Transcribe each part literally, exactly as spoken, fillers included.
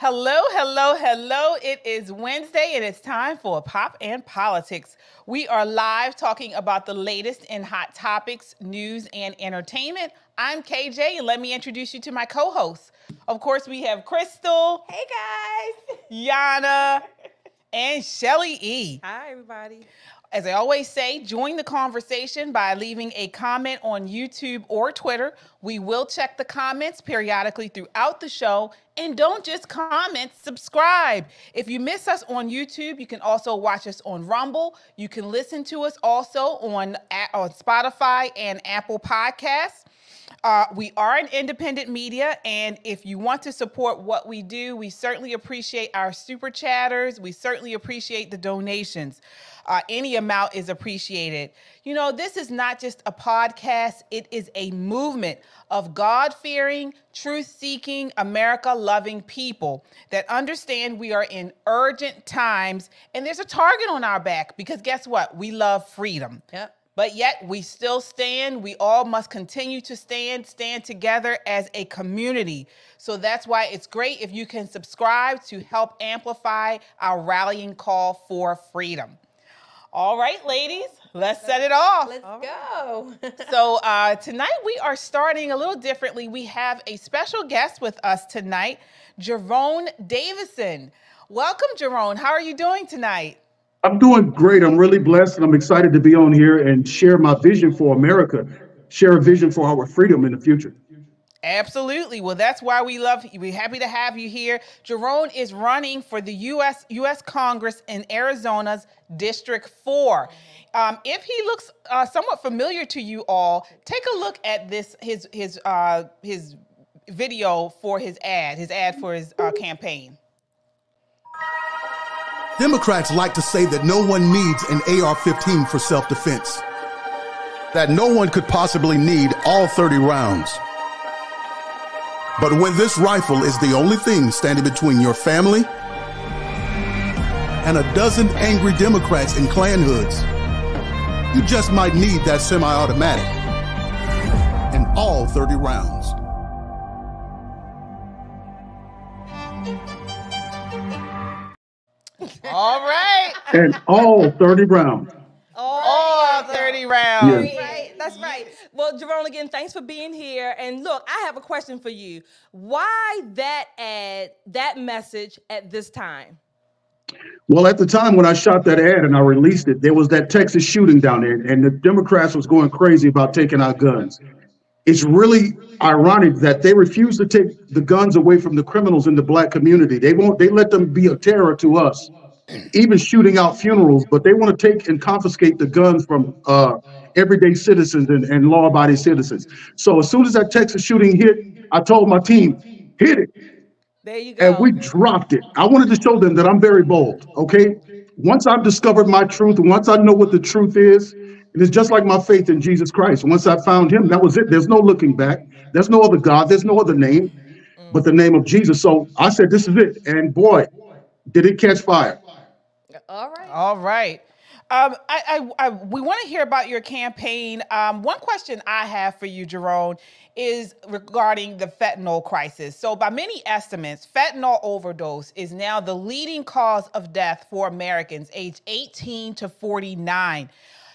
Hello, hello, hello. It is Wednesday and it's time for Pop and Politics. We are live talking about the latest in hot topics, news, and entertainment. I'm K J, and let me introduce you to my co-hosts. Of course, we have Crystal. Hey, guys. Yana. And Shelly E. Hi, everybody. As I always say, join the conversation by leaving a comment on YouTube or Twitter. We will check the comments periodically throughout the show. And don't just comment, subscribe. If you miss us on YouTube, you can also watch us on Rumble. You can listen to us also on, on Spotify and Apple Podcasts. Uh, we are an independent media, and if you want to support what we do, we certainly appreciate our super chatters. We certainly appreciate the donations. Uh, any amount is appreciated. You know, this is not just a podcast. It is a movement of God-fearing, truth-seeking, America-loving people that understand we are in urgent times, and there's a target on our back because guess what? We love freedom. Yep. But yet we still stand. We all must continue to stand, stand together as a community. So that's why it's great if you can subscribe to help amplify our rallying call for freedom. All right, ladies, let's set it off. Let's go. So uh, tonight we are starting a little differently. We have a special guest with us tonight, Jerone Davison. Welcome, Jerone. How are you doing tonight? I'm doing great. I'm really blessed, and I'm excited to be on here and share my vision for America, share a vision for our freedom in the future. Absolutely. Well, that's why we love you. We're happy to have you here. Jerone is running for the U S U S Congress in Arizona's District four. Um, if he looks uh, somewhat familiar to you all, take a look at this his his uh, his video for his ad, his ad for his uh, campaign. Democrats like to say that no one needs an A R fifteen for self-defense, that no one could possibly need all thirty rounds. But when this rifle is the only thing standing between your family and a dozen angry Democrats in Klan hoods, you just might need that semi-automatic and all thirty rounds. All right. And all thirty rounds. All, all thirty rounds. Yes. Right. That's right. Well, Jerone, again, thanks for being here. And look, I have a question for you. Why that ad, that message at this time? Well, at the time when I shot that ad and I released it, there was that Texas shooting down there, and the Democrats was going crazy about taking our guns. It's really ironic that they refuse to take the guns away from the criminals in the black community. They won't, they let them be a terror to us, even shooting out funerals, but they want to take and confiscate the guns from uh, everyday citizens and, and law-abiding citizens. So as soon as that Texas shooting hit, I told my team, hit it. There you go. And we dropped it. I wanted to show them that I'm very bold, okay? Once I've discovered my truth, once I know what the truth is, it is just like my faith in Jesus Christ. Once I found him, that was it. There's no looking back. There's no other God. There's no other name mm. but the name of Jesus. So I said, this is it. And boy, did it catch fire. All right. All right. Um, I, I, I, we want to hear about your campaign. Um, one question I have for you, Jerone, is regarding the fentanyl crisis. So by many estimates, fentanyl overdose is now the leading cause of death for Americans aged eighteen to forty-nine.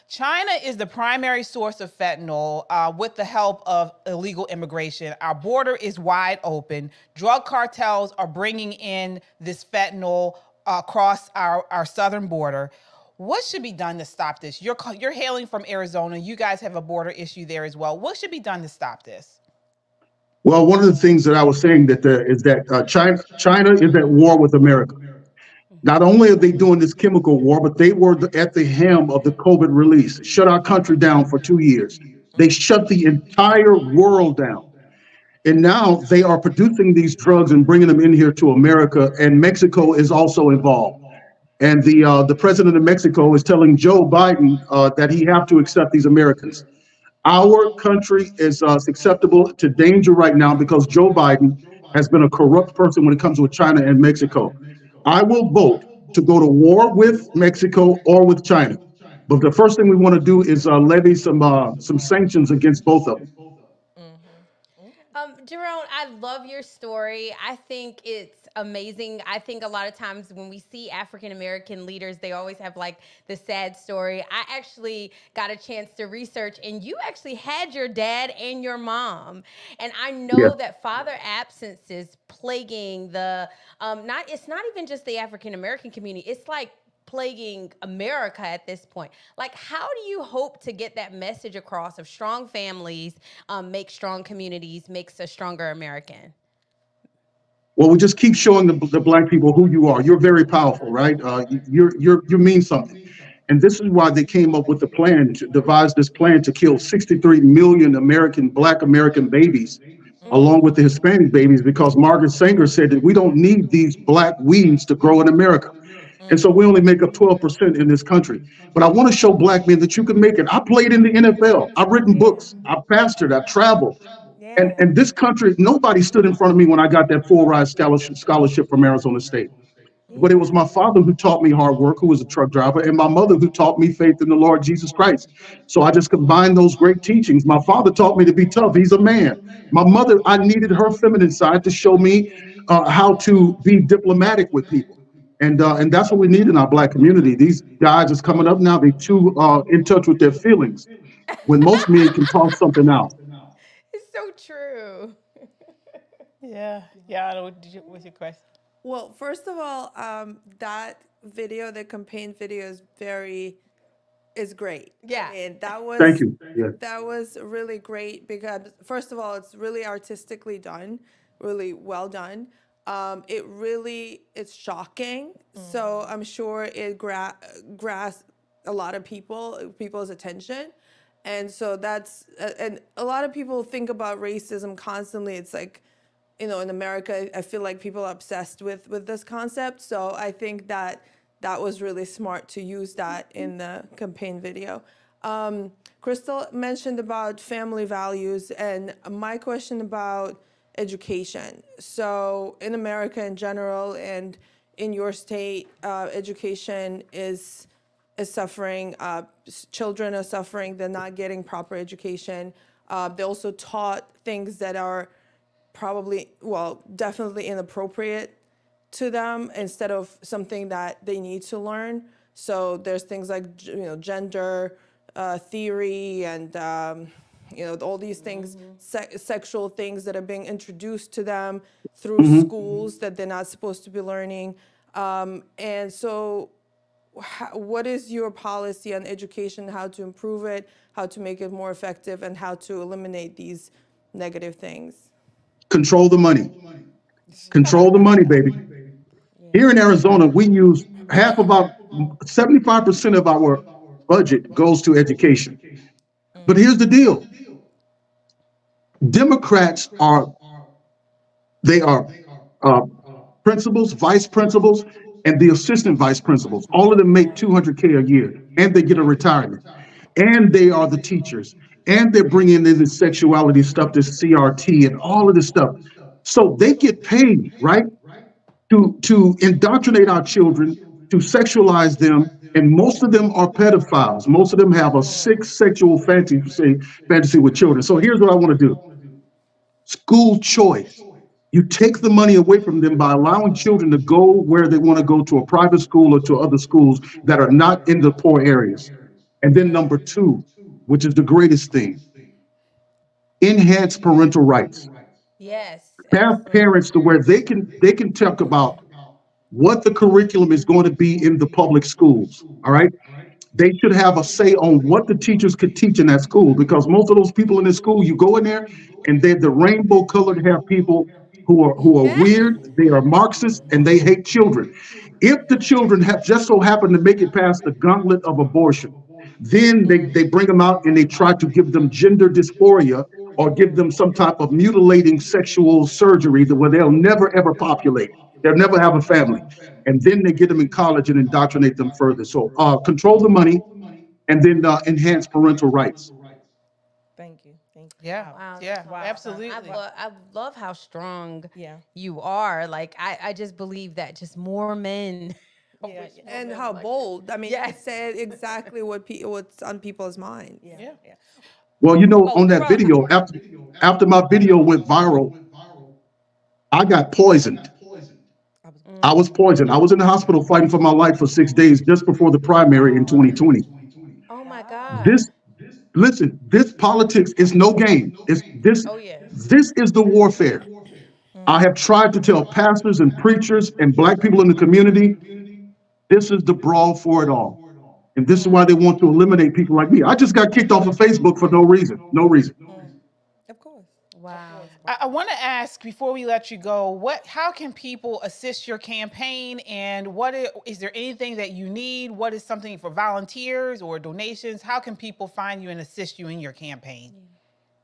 China is the primary source of fentanyl uh, with the help of illegal immigration. Our border is wide open. Drug cartels are bringing in this fentanyl uh, across our, our southern border. What should be done to stop this? You're, you're hailing from Arizona. You guys have a border issue there as well. What should be done to stop this? Well, one of the things that I was saying that the, is that uh, China, China is at war with America. Not only are they doing this chemical war, but they were at the helm of the COVID release. Shut our country down for two years. They shut the entire world down. And now they are producing these drugs and bringing them in here to America, and Mexico is also involved. And the uh, the president of Mexico is telling Joe Biden uh, that he have to accept these Americans. Our country is uh, susceptible to danger right now because Joe Biden has been a corrupt person when it comes with China and Mexico. I will vote to go to war with Mexico or with China. But the first thing we want to do is uh, levy some uh, some sanctions against both of them. Um, Jerone, I love your story. I think it's amazing. I think a lot of times when we see African-American leaders, they always have like the sad story. I actually got a chance to research, and you actually had your dad and your mom. And I know yeah. that father absences plaguing the, um, not, it's not even just the African-American community. It's like plaguing America at this point. Like, how do you hope to get that message across of strong families, um, make strong communities, makes a stronger American? Well, we just keep showing the, the black people who you are. You're very powerful, right? Uh, you're, you're, you mean something. And this is why they came up with the plan, to devise this plan to kill sixty-three million American, black American babies, mm-hmm. along with the Hispanic babies, because Margaret Sanger said that we don't need these black weeds to grow in America. And so we only make up twelve percent in this country. But I want to show black men that you can make it. I played in the N F L. I've written books. I've pastored. I've traveled. Yeah. And, and this country, nobody stood in front of me when I got that full ride scholarship, scholarship from Arizona State. But it was my father who taught me hard work, who was a truck driver, and my mother who taught me faith in the Lord Jesus Christ. So I just combined those great teachings. My father taught me to be tough. He's a man. My mother, I needed her feminine side to show me uh, how to be diplomatic with people. And, uh, and that's what we need in our black community. These guys is coming up now. They're too uh, in touch with their feelings when most men can talk something out. It's so true. yeah. Yeah. I know. What's your question? Well, first of all, um, that video, the campaign video is very, is great. Yeah. And that was, Thank you. Yeah. that was really great because first of all, it's really artistically done, really well done. Um, it really it's shocking. Mm. So I'm sure it gra grasped a lot of people, people's attention. And so that's uh, and a lot of people think about racism constantly. It's like, you know, in America, I feel like people are obsessed with with this concept. So I think that that was really smart to use that in the campaign video. Um, Crystal mentioned about family values, and my question about education. So in America in general and in your state, uh, education is is suffering. Uh, children are suffering. They're not getting proper education. Uh, they're also taught things that are probably, well, definitely inappropriate to them instead of something that they need to learn. So there's things like, you know, gender uh, theory and um, you know, all these things, mm-hmm. se sexual things that are being introduced to them through mm-hmm. schools that they're not supposed to be learning. Um, and so how, what is your policy on education, how to improve it, how to make it more effective, and how to eliminate these negative things? Control the money. Control the money, baby. Here in Arizona, we use half of our, seventy-five percent of our budget goes to education. But here's the deal. Democrats are, they are uh, principals, vice principals, and the assistant vice principals. All of them make two hundred K a year, and they get a retirement. And they are the teachers. And they're bringing in this sexuality stuff, this C R T, and all of this stuff. So they get paid, right, to, to indoctrinate our children, to sexualize them. And most of them are pedophiles. Most of them have a sick sexual fantasy, fantasy with children. So here's what I want to do. School choice. You take the money away from them by allowing children to go where they want to go, to a private school or to other schools that are not in the poor areas. And then number two, which is the greatest thing, enhance parental rights. Yes. Have parents to where they can, they can talk about what the curriculum is going to be in the public schools, all right? They should have a say on what the teachers could teach in that school, because most of those people in the school, you go in there and they're the rainbow colored hair people who are who are yeah. weird, they are Marxists, and they hate children. If the children have just so happened to make it past the gauntlet of abortion, Then they, they bring them out and they try to give them gender dysphoria or give them some type of mutilating sexual surgery where they'll never, ever populate. They'll never have a family. And then they get them in college and indoctrinate them further. So uh, control the money and then uh, enhance parental rights. Thank you. Thank you. Yeah. Wow. Yeah. Wow. Absolutely. I, lo I love how strong yeah. you are. Like, I, I just believe that just more men. Yeah, yeah. And how like bold. That. I mean, yeah. it said exactly what pe what's on people's mind. Yeah. yeah. yeah. Well, you know, oh, on that right. video, after, after my video went viral, I got poisoned. I was poisoned. I was in the hospital fighting for my life for six days just before the primary in twenty twenty. Oh my God. This, listen, this politics is no game. It's this, oh, yeah. this is the warfare. Mm. I have tried to tell pastors and preachers and black people in the community, this is the brawl for it all. And this is why they want to eliminate people like me. I just got kicked off of Facebook for no reason. No reason. Of course. Wow. I, I want to ask before we let you go, what, how can people assist your campaign, and what is, is there anything that you need? What is something for volunteers or donations? How can people find you and assist you in your campaign?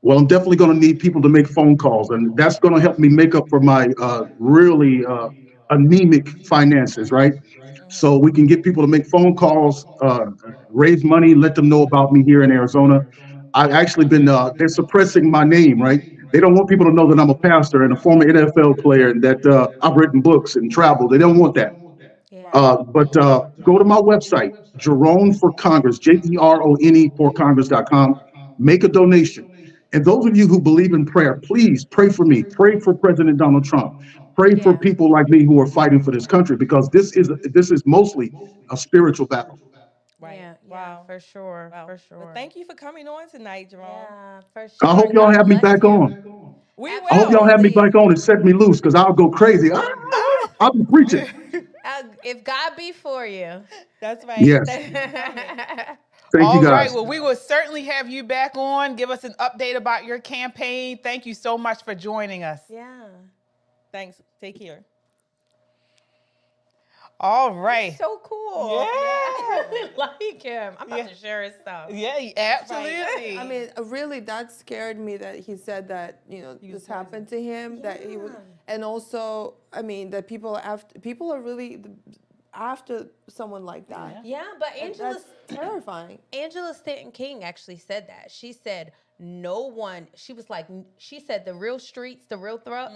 Well, I'm definitely going to need people to make phone calls, and that's going to help me make up for my uh, really uh, anemic finances, right? So we can get people to make phone calls, uh, raise money, let them know about me here in Arizona. I've actually been, uh, they're suppressing my name, right? They don't want people to know that I'm a pastor and a former N F L player and that uh, I've written books and traveled. They don't want that. Uh, but uh, go to my website, Jerone for Congress, J E R O N E for Congress dot com. Make a donation. And those of you who believe in prayer, please pray for me. Pray for President Donald Trump. Pray for people like me who are fighting for this country, because this is this is mostly a spiritual battle. Right. Yeah, wow. Yeah, for sure. Wow. For sure. Well, thank you for coming on tonight, Jerome. Yeah, for sure. I hope y'all have me back on. We will. I hope y'all have me back on and set me loose, because I'll go crazy. I'll be preaching. Uh, if God be for you. That's right. Yes. Thank All you guys. Right. Well, we will certainly have you back on. Give us an update about your campaign. Thank you so much for joining us. Yeah. Thanks. Take care. All right. He's so cool. Yeah. yeah. I like him. I'm about yeah. to share his stuff. Yeah, absolutely. Right. I mean, really, that scared me that he said that, you know, you this happened it. to him. Yeah. That he would, and also, I mean, that people after people are really after someone like that. Yeah, yeah, but Angela's terrifying. Angela Stanton King actually said that. She said no one. She was like, she said the real streets, the real thugs.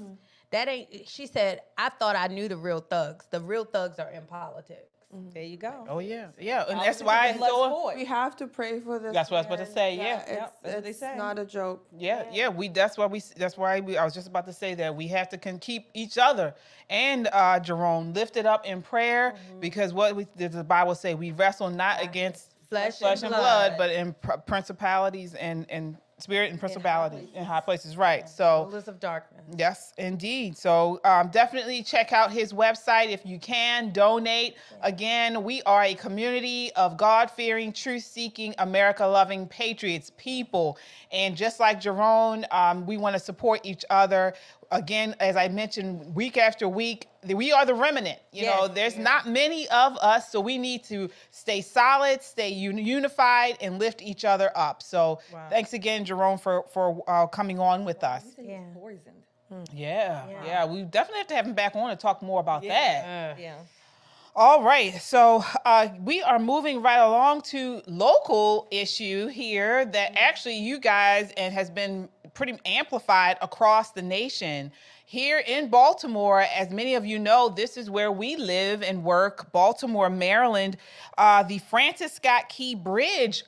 Mm-hmm. That ain't, she said, I thought I knew the real thugs. The real thugs are in politics. Mm-hmm. There you go. Oh, yeah. Yeah. And that's why it's so, we have to pray for this. That's what I was about to say. Yeah. yeah. It's, yep. that's what they say. It's not a joke. Yeah. Yeah. yeah. We, that's why we, that's why we, I was just about to say that we have to can keep each other and uh, Jerome lifted up in prayer, mm-hmm. because what we, the Bible say, we wrestle not right. against flesh, flesh and, blood. and blood, but in pr principalities and, and, spirit and principality in high places, right? Yeah. So, rulers of darkness. Yes, indeed. So, um, definitely check out his website if you can. Donate. Yeah. Again, we are a community of God-fearing, truth-seeking, America-loving patriots, people. And just like Jerone, um, we want to support each other. Again, as I mentioned, week after week, we are the remnant. You yes, know, there's yes. not many of us, so we need to stay solid, stay un unified, and lift each other up. So wow. thanks again, Jerome, for, for uh, coming on with wow, us. Yeah. Poisoned. Yeah, yeah, yeah. We definitely have to have him back on and talk more about yeah. that. Uh. Yeah. All right, so uh, we are moving right along to local issue here that mm-hmm. actually you guys and has been pretty amplified across the nation. Here in Baltimore, as many of you know, this is where we live and work, Baltimore, Maryland. Uh, the Francis Scott Key Bridge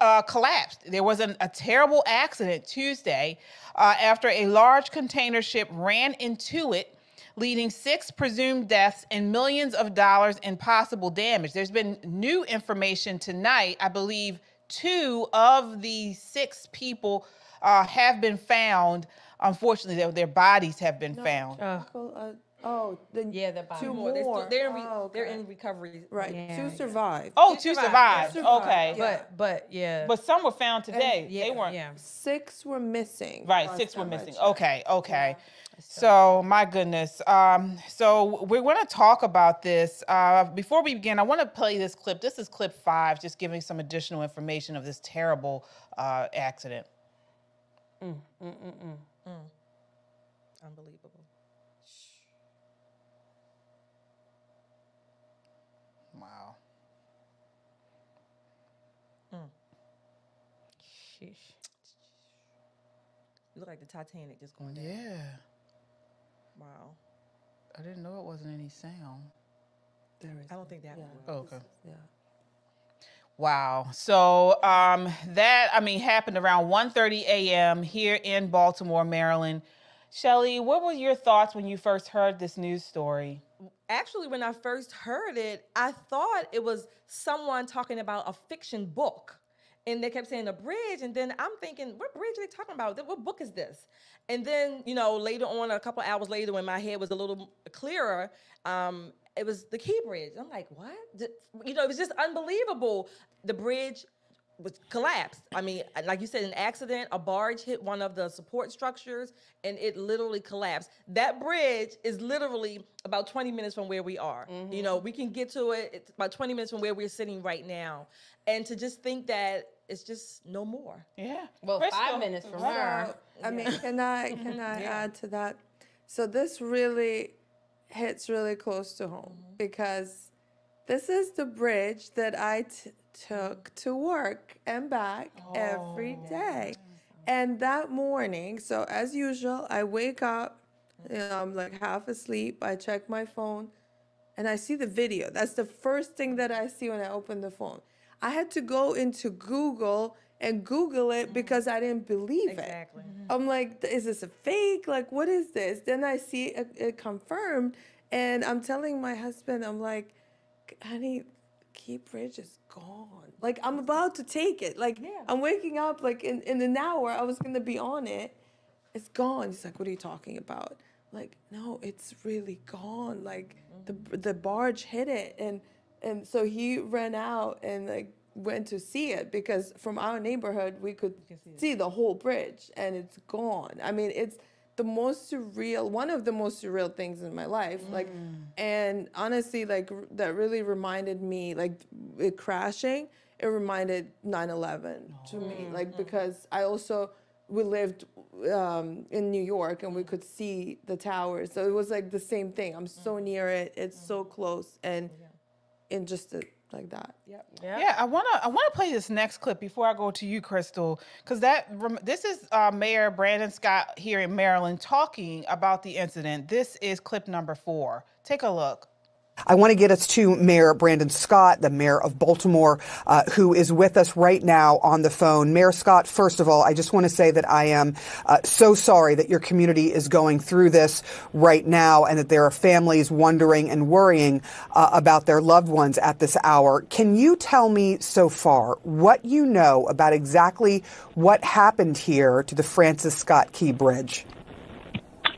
uh, collapsed. There was an, a terrible accident Tuesday uh, after a large container ship ran into it, leading six presumed deaths and millions of dollars in possible damage. There's been new information tonight. I believe two of the six people Uh, have been found. Unfortunately, their, their bodies have been no, found. Uh, Oh, then yeah, the two more. more. They're, they're, oh, okay. They're in recovery, right? Yeah. Two survived. Oh, two, two survived. survived. Okay, yeah. but but yeah, but some were found today. And, yeah, they weren't. Yeah. Six were missing. Right, six were missing. Checked. Okay, okay. Yeah. So my goodness. Um, so we're going to talk about this. Uh, before we begin, I want to play this clip. This is clip five, just giving some additional information of this terrible uh, accident. Mm, mm, mm, mm, mm. Unbelievable. Wow. Mm. Sheesh. You look like the Titanic just going down. Yeah. Wow. I didn't know it wasn't any sound. There is. I don't think that. Yeah. Oh, okay. Yeah. Wow. So um, that I mean happened around one thirty a m here in Baltimore, Maryland. Shelley, what were your thoughts when you first heard this news story? Actually, when I first heard it, I thought it was someone talking about a fiction book. And they kept saying the bridge. And then I'm thinking, what bridge are they talking about? What book is this? And then, you know, later on, a couple hours later, when my head was a little clearer, um, it was the Key Bridge. I'm like, what? You know, it was just unbelievable. The bridge was collapsed. I mean, like you said, an accident, a barge hit one of the support structures and it literally collapsed. That bridge is literally about twenty minutes from where we are. Mm-hmm. You know, we can get to it. It's about twenty minutes from where we're sitting right now. And to just think that it's just no more. Yeah. Well, Crystal, five minutes from her. Wow. I yeah. mean, can I, can I yeah. add to that? So this really hits really close to home mm-hmm. because this is the bridge that I... T- took to work and back oh, every day. And that morning, so as usual, I wake up, you know, I'm like half asleep. I check my phone and I see the video. That's the first thing that I see when I open the phone. I had to go into Google and Google it because I didn't believe exactly. it. I'm like, is this a fake? Like, what is this? Then I see it, it confirmed. And I'm telling my husband, I'm like, honey, Key Bridge is gone. Like, I'm about to take it. Like, yeah. I'm waking up, like, in, in an hour, I was going to be on it. It's gone. He's like, what are you talking about? Like, no, it's really gone. Like, mm-hmm. the the barge hit it. And, and so he ran out and, like, went to see it because from our neighborhood, we could see, see the whole bridge, and it's gone. I mean, it's the most surreal, one of the most surreal things in my life. Mm. Like, and honestly, like that really reminded me, like it crashing, it reminded nine eleven oh. to me. Like, because I also, we lived um, in New York and we could see the towers. So it was like the same thing. I'm so near it. It's so close. And, and just a, like that. Yep. Yep. Yeah, I want to I want to play this next clip before I go to you, Crystal, because that this is uh, Mayor Brandon Scott here in Maryland talking about the incident. This is clip number four. Take a look. I want to get us to Mayor Brandon Scott, the mayor of Baltimore, uh, who is with us right now on the phone. Mayor Scott, first of all, I just want to say that I am uh, so sorry that your community is going through this right now and that there are families wondering and worrying uh, about their loved ones at this hour. Can you tell me so far what you know about exactly what happened here to the Francis Scott Key Bridge?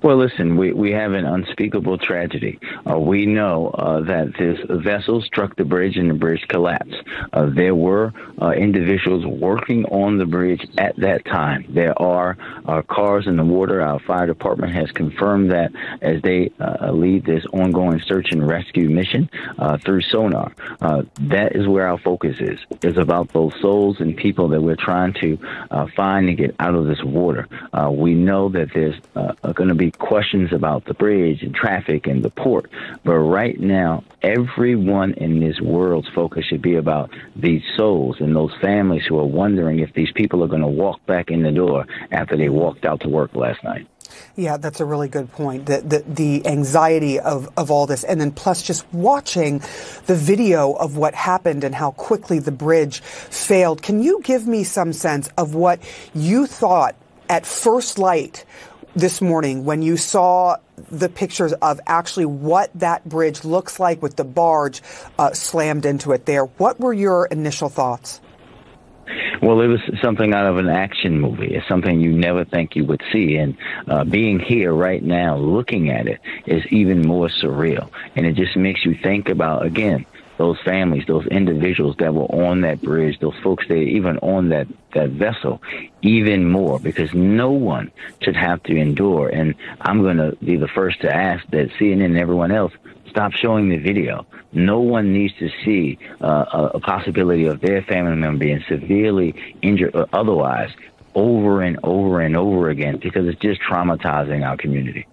Well, listen, we, we have an unspeakable tragedy. Uh, we know uh, that this vessel struck the bridge and the bridge collapsed. Uh, there were uh, individuals working on the bridge at that time. There are uh, cars in the water. Our fire department has confirmed that as they uh, lead this ongoing search and rescue mission uh, through sonar. Uh, that is where our focus is. It's about those souls and people that we're trying to uh, find and get out of this water. Uh, we know that there's uh, going to be questions about the bridge and traffic and the port. But right now, everyone in this world's focus should be about these souls and those families who are wondering if these people are going to walk back in the door after they walked out to work last night. Yeah, that's a really good point. The, the, the anxiety of, of all this. And then plus just watching the video of what happened and how quickly the bridge failed. Can you give me some sense of what you thought at first light this morning when you saw the pictures of actually what that bridge looks like with the barge uh, slammed into it there? What were your initial thoughts? Well, it was something out of an action movie. It's something you never think you would see. And uh, being here right now, looking at it, is even more surreal. And it just makes you think about, again, those families, those individuals that were on that bridge, those folks that are even on that, that vessel, even more, because no one should have to endure. And I'm going to be the first to ask that C N N and everyone else stop showing the video. No one needs to see uh, a, a possibility of their family member being severely injured or otherwise over and over and over again, because it's just traumatizing our community.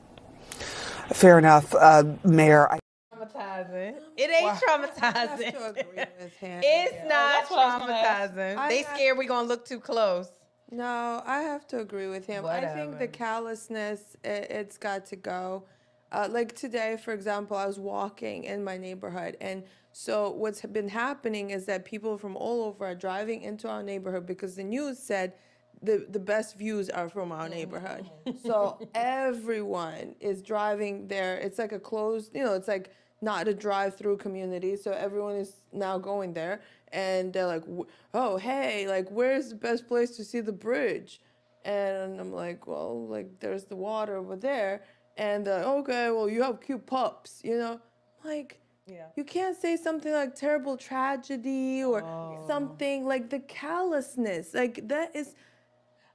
Fair enough, uh, Mayor. I Traumatizing. It ain't wow. traumatizing. I agree with him. It's yeah. not That's traumatizing. They scared we're gonna look too close. No, I have to agree with him. Whatever. I think the callousness, it, it's got to go. Uh, like today, for example, I was walking in my neighborhood, and so what's been happening is that people from all over are driving into our neighborhood because the news said the, the best views are from our neighborhood. Mm-hmm. So everyone is driving there. It's like a closed, you know, it's like not a drive-through community, so everyone is now going there, and they're like, oh, hey, like, where's the best place to see the bridge? And I'm like, well, like, there's the water over there, and uh, okay, well, you have cute pups, you know? Like, yeah. you can't say something like terrible tragedy or oh. something, like the callousness, like, that is...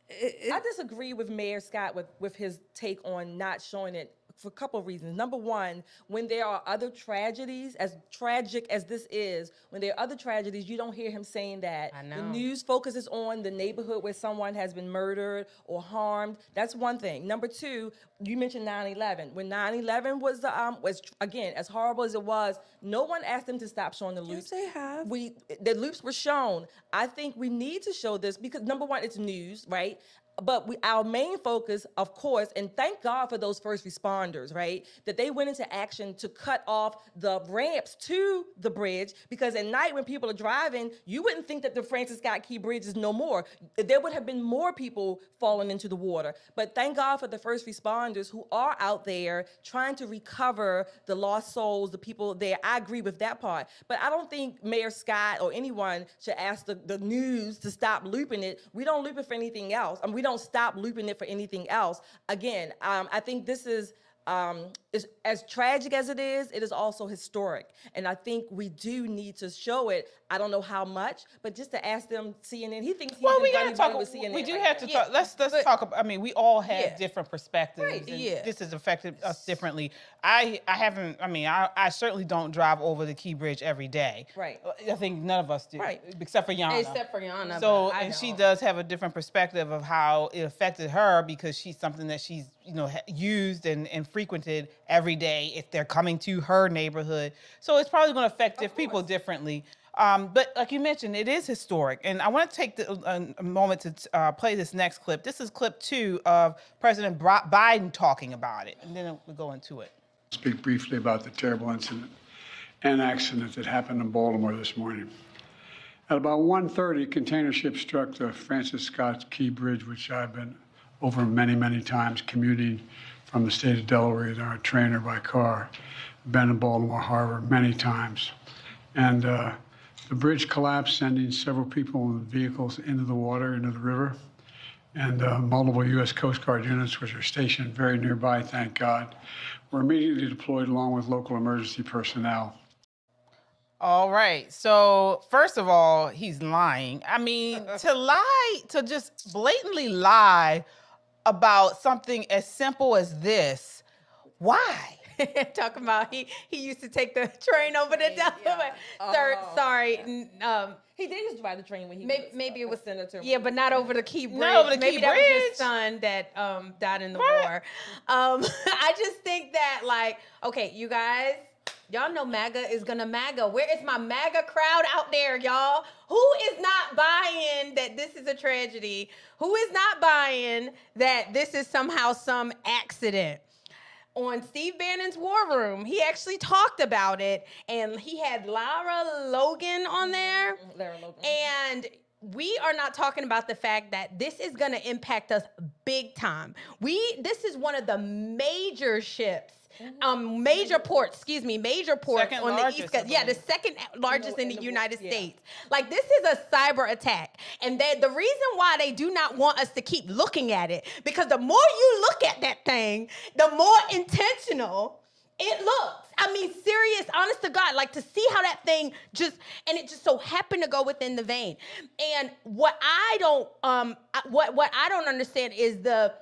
It, it, I disagree with Mayor Scott with, with his take on not showing it, for a couple of reasons. Number one, when there are other tragedies, as tragic as this is, when there are other tragedies, you don't hear him saying that. I know. The news focuses on the neighborhood where someone has been murdered or harmed. That's one thing. Number two, you mentioned nine eleven. When nine eleven was, the, um, was again, as horrible as it was, no one asked them to stop showing the loops. Yes, they have. We, the loops were shown. I think we need to show this because, number one, it's news, right? But we, our main focus, of course, and thank God for those first responders, right? That they went into action to cut off the ramps to the bridge, because at night when people are driving, you wouldn't think that the Francis Scott Key Bridge is no more. There would have been more people falling into the water. But thank God for the first responders who are out there trying to recover the lost souls, the people there. I agree with that part. But I don't think Mayor Scott or anyone should ask the, the news to stop looping it. We don't loop it for anything else. I mean, we don't stop looping it for anything else. Again, um, I think this is, um, is, as tragic as it is, it is also historic. And I think we do need to show it. I don't know how much, but just to ask them, C N N, he thinks he's well, we gotta talk, with C N N. We do right have now. to talk, yeah. let's, let's but, talk about, I mean, we all have yeah. different perspectives. Right. And yeah. this has affected us differently. I, I haven't, I mean, I, I certainly don't drive over the Key Bridge every day. Right. I think none of us do, right. except for Yana. Except for Yana. So, and don't. she does have a different perspective of how it affected her, because she's something that she's, you know, used and, and frequented every day if they're coming to her neighborhood. So it's probably going to affect diff people differently. Um, but like you mentioned, it is historic. And I want to take the, a, a moment to uh, play this next clip. This is clip two of President Biden talking about it. And then we'll go into it. Speak briefly about the terrible incident and accident that happened in Baltimore this morning. At about one thirty, container ships struck the Francis Scott Key Bridge, which I've been over many, many times commuting from the state of Delaware in our train or by car. Been in Baltimore Harbor many times. And uh, the bridge collapsed, sending several people and vehicles into the water, into the river. And uh, multiple U S Coast Guard units, which are stationed very nearby, thank God, were immediately deployed along with local emergency personnel. All right. So first of all, he's lying. I mean, to lie, to just blatantly lie about something as simple as this. Why? Talking about he he used to take the train over to Delaware. Yeah. Oh, sorry. Yeah. Um, he did used to ride the train when he maybe, was maybe it was senator. Yeah, but not over the Key Bridge. Not over the maybe Key that Bridge. was his son that um, died in the right. war. Um, I just think that, like, okay, you guys, y'all know MAGA is gonna MAGA. Where is my MAGA crowd out there, y'all? Who is not buying that this is a tragedy? Who is not buying that this is somehow some accident? On Steve Bannon's War Room, he actually talked about it, and he had Lara Logan on there. Lara Logan. And we are not talking about the fact that this is going to impact us big time. We, this is one of the major ships, um, major ports, excuse me, major ports second on the East Coast. Yeah, the second largest in the, in the, in the United yeah. States. Like, this is a cyber attack. And they, the reason why they do not want us to keep looking at it, because the more you look at that thing, the more intentional it looks. I mean, serious, honest to God, like, to see how that thing just, and it just so happened to go within the vein. And what I don't, um, what, what I don't understand is the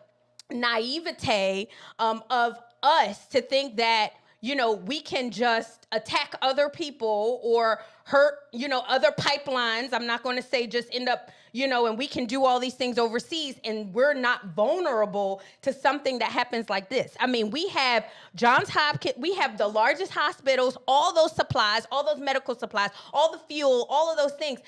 naivete um, of us to think that, you know, we can just attack other people or hurt, you know, other pipelines. I'm not going to say just end up, you know, and we can do all these things overseas and we're not vulnerable to something that happens like this. I mean, we have Johns Hopkins, we have the largest hospitals, all those supplies, all those medical supplies, all the fuel, all of those things.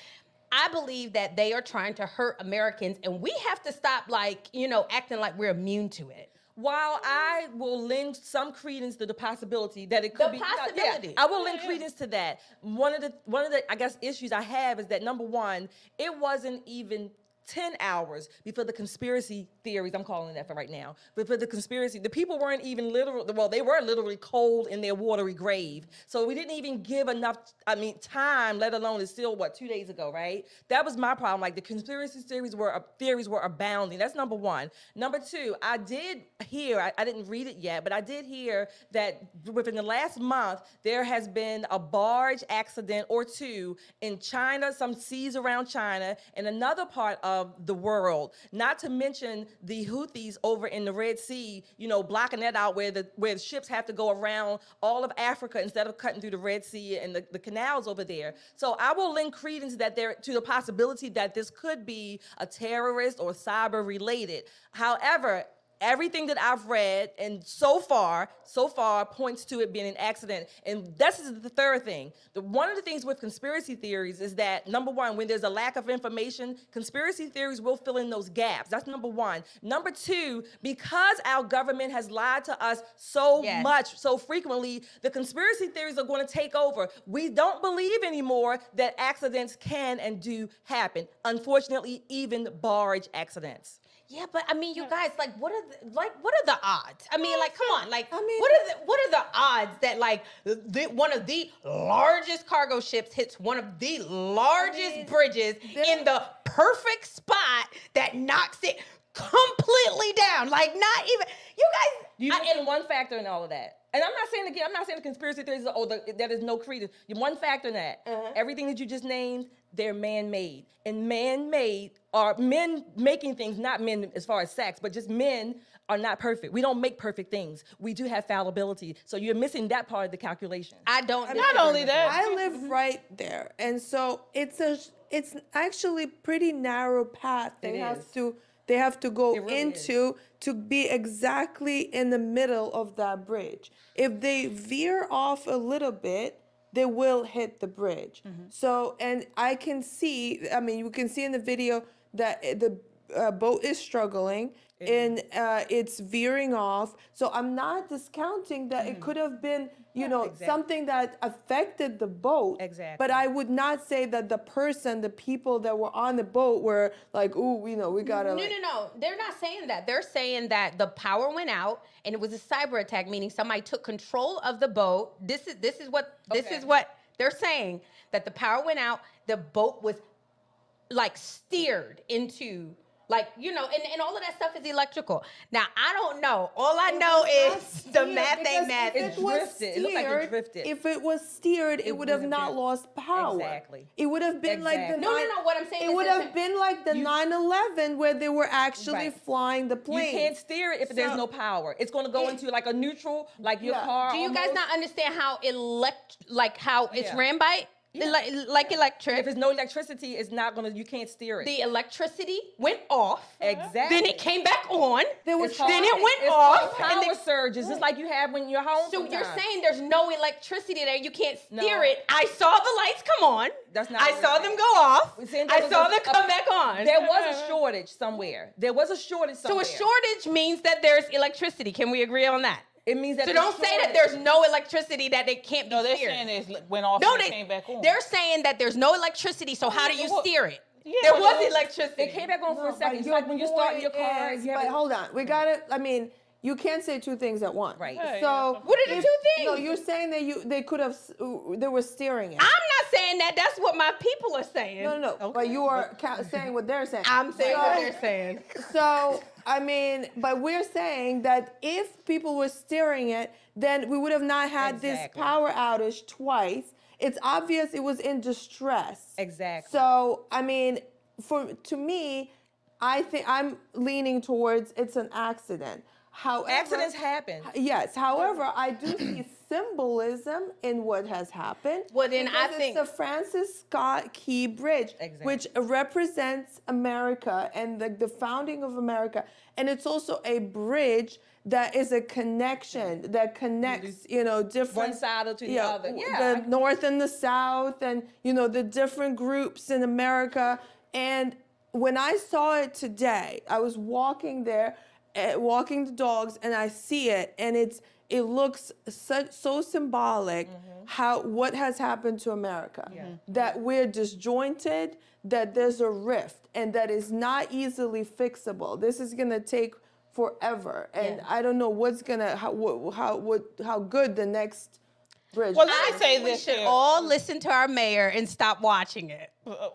I believe that they are trying to hurt Americans, and we have to stop, like, you know, acting like we're immune to it. While I will lend some credence to the possibility that it could the be, possibility. Yeah, I will lend yeah, credence yeah. to that. One of the one of the I guess issues I have is that, number one, it wasn't even ten hours before the conspiracy theories, I'm calling that for right now, before the conspiracy, the people weren't even literal, well, they were literally cold in their watery grave. So we didn't even give enough, I mean, time, let alone it's still, what, two days ago, right? That was my problem. Like, the conspiracy theories were, uh, theories were abounding. That's number one. Number two, I did hear, I, I didn't read it yet, but I did hear that within the last month, there has been a barge accident or two in China, some seas around China, and another part of Of the world, not to mention the Houthis over in the Red Sea, you know, blocking that out where the where the ships have to go around all of Africa instead of cutting through the Red Sea and the, the canals over there. So I will lend credence that there to the possibility that this could be a terrorist or cyber related. However, everything that I've read and so far, so far points to it being an accident. And this is the third thing. The, one of the things with conspiracy theories is that, number one, when there's a lack of information, conspiracy theories will fill in those gaps. That's number one. Number two, because our government has lied to us so yes. much, so frequently, the conspiracy theories are going to take over. We don't believe anymore that accidents can and do happen. Unfortunately, even barge accidents. Yeah, but I mean, you guys, like, what are the, like, what are the odds? I mean, like, come on, like, I mean, what are the, what are the odds that, like, the, one of the largest cargo ships hits one of the largest I mean, bridges in the perfect spot that knocks it completely down? Like, not even you guys. You mentioned one factor in all of that. And I'm not saying again, I'm not saying the conspiracy theories are, oh, the, that is no credence. One factor in that, uh-huh. everything that you just named, they're man-made. And man-made are men making things, not men as far as sex, but just men are not perfect. We don't make perfect things. We do have fallibility. So you're missing that part of the calculation. I don't. And not only that. I live right there. And so it's a, it's actually pretty narrow path. They have to, they have to go really into is. to be exactly in the middle of that bridge. If they veer off a little bit, they will hit the bridge. Mm-hmm. So, and I can see, I mean, you can see in the video that the uh, boat is struggling mm-hmm. and uh, it's veering off. So I'm not discounting that mm-hmm. it could have been, you yeah, know, exactly. something that affected the boat. Exactly. But I would not say that the person, the people that were on the boat were like, ooh, you know, we gotta. No, like... no, no. They're not saying that. They're saying that the power went out and it was a cyber attack, meaning somebody took control of the boat. This is this is what this okay. is what they're saying, that the power went out. The boat was like steered into. Like, you know, and, and all of that stuff is electrical. Now, I don't know. All I know is the math ain't math. It drifted. It looked like it drifted. If it was steered, it would have not lost power. Exactly. It would have been like the... No, no, no, what I'm saying is... It would have been like the nine eleven where they were actually flying the plane. You can't steer it if there's no power. It's going to go into like a neutral, like your car. Do you guys not understand how elect... Like how it's ran by... Yeah. Like, like electric. If there's no electricity, it's not gonna. You can't steer it. The electricity went off. Exactly. Then it came back on. There was called, then it went it's off. Power and the surges. It's like you have when you're home. So sometimes. You're saying there's no electricity there. You can't steer no. it. I saw the lights come on. That's not. I saw saying. them go off. I saw a, them come a, back on. There was a shortage somewhere. There was a shortage somewhere. So a shortage means that there's electricity. Can we agree on that? It means that. So don't say that there's no electricity that they can't be steered. No, they're saying it went off and came back on. They're saying that there's no electricity, so how do you steer it? Yeah, there was it, electricity. It came back on no, for a second. It's like when you start your car. Yeah, but hold on. We got it. I mean, you can't say two things at once. Right. Hey, so what are the if, two things? No, you're saying that you they could have they were steering it. I'm not saying that. That's what my people are saying. No, no, no. Okay. But you are saying what they're saying. I'm saying so, what they're saying. So I mean, but we're saying that if people were steering it, then we would have not had exactly. this power outage twice. It's obvious it was in distress. Exactly. So I mean, for to me, I think I'm leaning towards it's an accident. However, accidents happen. Yes. However, I do see symbolism in what has happened. Well, then I think it's the Francis Scott Key Bridge, exactly. which represents America and the, the founding of America, and it's also a bridge that is a connection that connects, you know, different one side to the you know, other. Yeah, the north and the south, and you know the different groups in America. And when I saw it today, I was walking there. Walking the dogs, and I see it, and it's it looks so, so symbolic. Mm-hmm. How what has happened to America? Yeah. That we're disjointed, that there's a rift, and that is not easily fixable. This is gonna take forever, and yeah. I don't know what's gonna how what, how what how good the next bridge. Well, let me say this: we should all listen to our mayor and stop watching it. Well,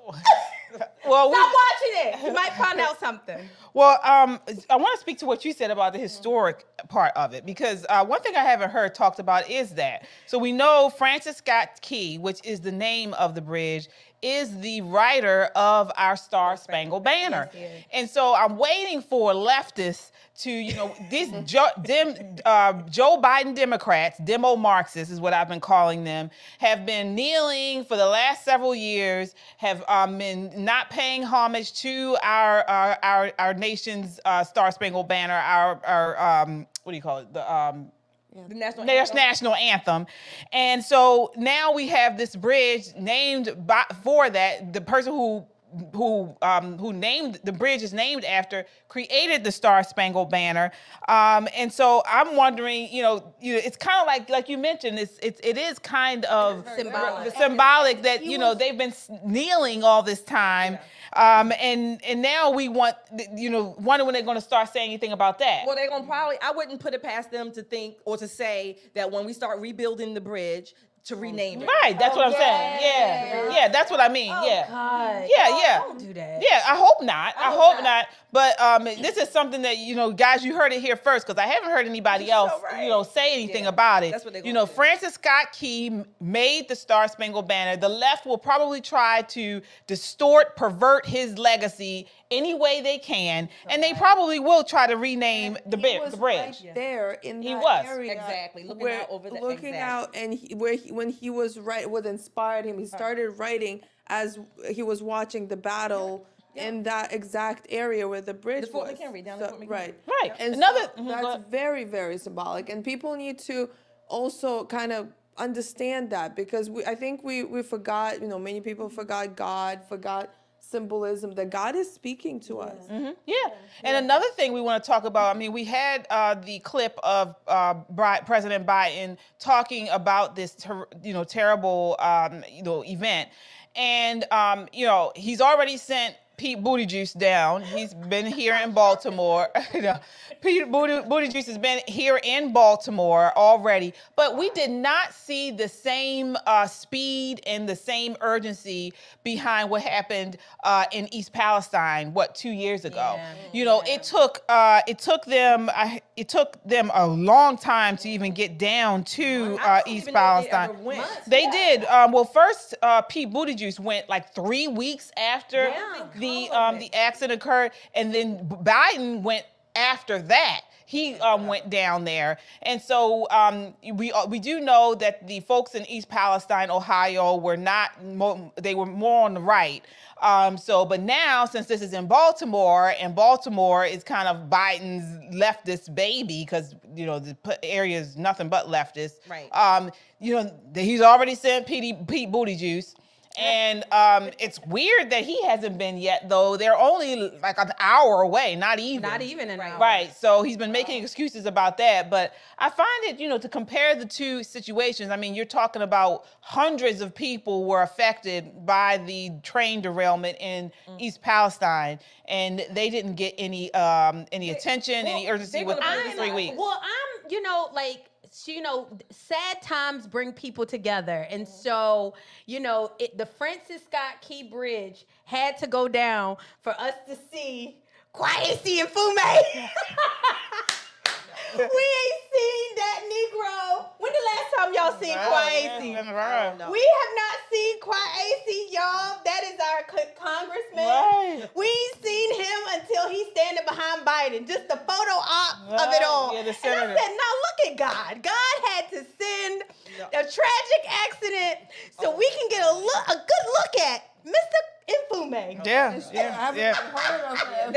stop we, watching it. You might find out something. Well, um, I want to speak to what you said about the historic part of it, because uh, one thing I haven't heard talked about is that. So we know Francis Scott Key, which is the name of the bridge, is the writer of our Star Spangled Banner. And so I'm waiting for leftists to, you know, these jo dem, uh, Joe Biden Democrats, demo Marxists is what I've been calling them, have been kneeling for the last several years, have um, been not paying homage to our our, our, our nation's uh, Star Spangled Banner, our, our um, what do you call it? The, um, The national anthem. national anthem. And so now we have this bridge named by, for that. The person who who um, who named the bridge is named after created the Star Spangled Banner. Um, and so I'm wondering, you know, you, it's kind of like like you mentioned, it's it's it is kind of symbolic, symbolic that you know they've been kneeling all this time. Yeah. Um, and and now we want, you know, wonder when they're going to start saying anything about that. Well, they're going to probably, I wouldn't put it past them to think or to say that when we start rebuilding the bridge, to rename it. Right, that's oh, what I'm yeah. saying. Yeah, yeah, that's what I mean. Oh, yeah, God. yeah, oh, yeah. Don't do that. Yeah, I hope not. I, I hope, hope not. not. But um, this is something that you know, guys, you heard it here first because I haven't heard anybody You're else, so right. you know, say anything yeah. about it. That's what they. You know, do. Francis Scott Key made the Star Spangled Banner. The left will probably try to distort, pervert his legacy any way they can, right. and they probably will try to rename and the, he was the bridge. Right there in that he was area exactly looking where, out over the looking exact. out and he, where he. When he was right, what inspired him, he started writing as he was watching the battle yeah. Yeah. in that exact area where the bridge the Fort was. McHenry, down so, the Fort McHenry. Right, right. Yeah. And another so that's very, very symbolic, and people need to also kind of understand that because we, I think we we forgot. You know, many people forgot God, forgot. Symbolism that God is speaking to yeah. us. Mm-hmm. Yeah. And yeah. another thing we want to talk about, I mean, we had uh, the clip of uh, President Biden talking about this, ter you know, terrible, um, you know, event. And, um, you know, he's already sent Pete Buttigieg down. He's been here in Baltimore. Pete Buttigieg has been here in Baltimore already, but we did not see the same uh, speed and the same urgency behind what happened uh, in East Palestine. What two years ago? Yeah. You know, yeah. it took uh, it took them uh, it took them a long time to even get down to uh, East Palestine. They, went. they yeah. did. Um, well, first uh, Pete Buttigieg went like three weeks after. Yeah. the The, um, the accident occurred, and then Biden went after that. He um, went down there, and so um, we uh, we do know that the folks in East Palestine, Ohio, were not mo they were more on the right. Um, so, but now since this is in Baltimore, and Baltimore is kind of Biden's leftist baby because you know the area is nothing but leftist. Right. Um, you know he's already sent Pete Pete Buttigieg. And um, it's weird that he hasn't been yet, though. They're only like an hour away, not even. Not even an right. hour. Right, so he's been making excuses about that. But I find it, you know, to compare the two situations, I mean, you're talking about hundreds of people were affected by the train derailment in mm. East Palestine, and they didn't get any um, any attention, well, any urgency within I'm, three weeks. Well, I'm, you know, like, So, you know, sad times bring people together. And mm-hmm. so, you know, it, the Francis Scott Key Bridge had to go down for us to see Kwasi Mfume. We ain't seen that Negro. When the last time y'all seen wow, Kwasi? Yeah, we have not seen Kwasi, y'all. That is our congressman. Right. We ain't seen him until he's standing behind Biden. Just the photo op right. of it all. Yeah, the senator. And I said, now look at God. God had to send yeah. a tragic accident so oh. we can get a look, a good look at Mister Mfume. Yeah, yeah, yeah. They're gonna find,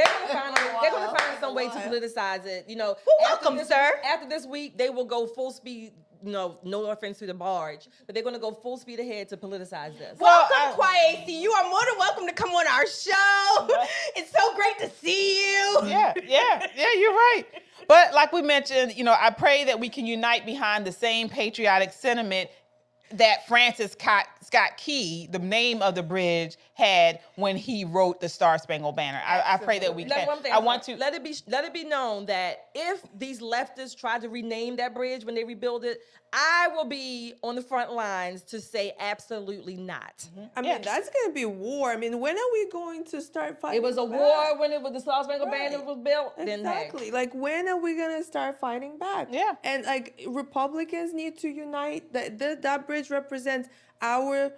they're gonna find some way to politicize it. You know, well, welcome, this, sir. After this week, they will go full speed. No, no offense to the barge, but they're gonna go full speed ahead to politicize this. Well, welcome, Kwasi. You are more than welcome to come on our show. Right. It's so great to see you. Yeah, yeah, yeah. You're right. But like we mentioned, you know, I pray that we can unite behind the same patriotic sentiment that Francis Scott Key, the name of the bridge, had when he wrote the Star Spangled Banner. I, I pray that we can. Let, I want to let it be let it be known that if these leftists try to rename that bridge when they rebuild it, I will be on the front lines to say absolutely not. Mm-hmm. I mean, yes. that's going to be war. I mean, when are we going to start fighting? It was a back? war when it was the Star Spangled right. Banner was built. Exactly. Then like, when are we going to start fighting back? Yeah. And like, Republicans need to unite. That that, that bridge represents our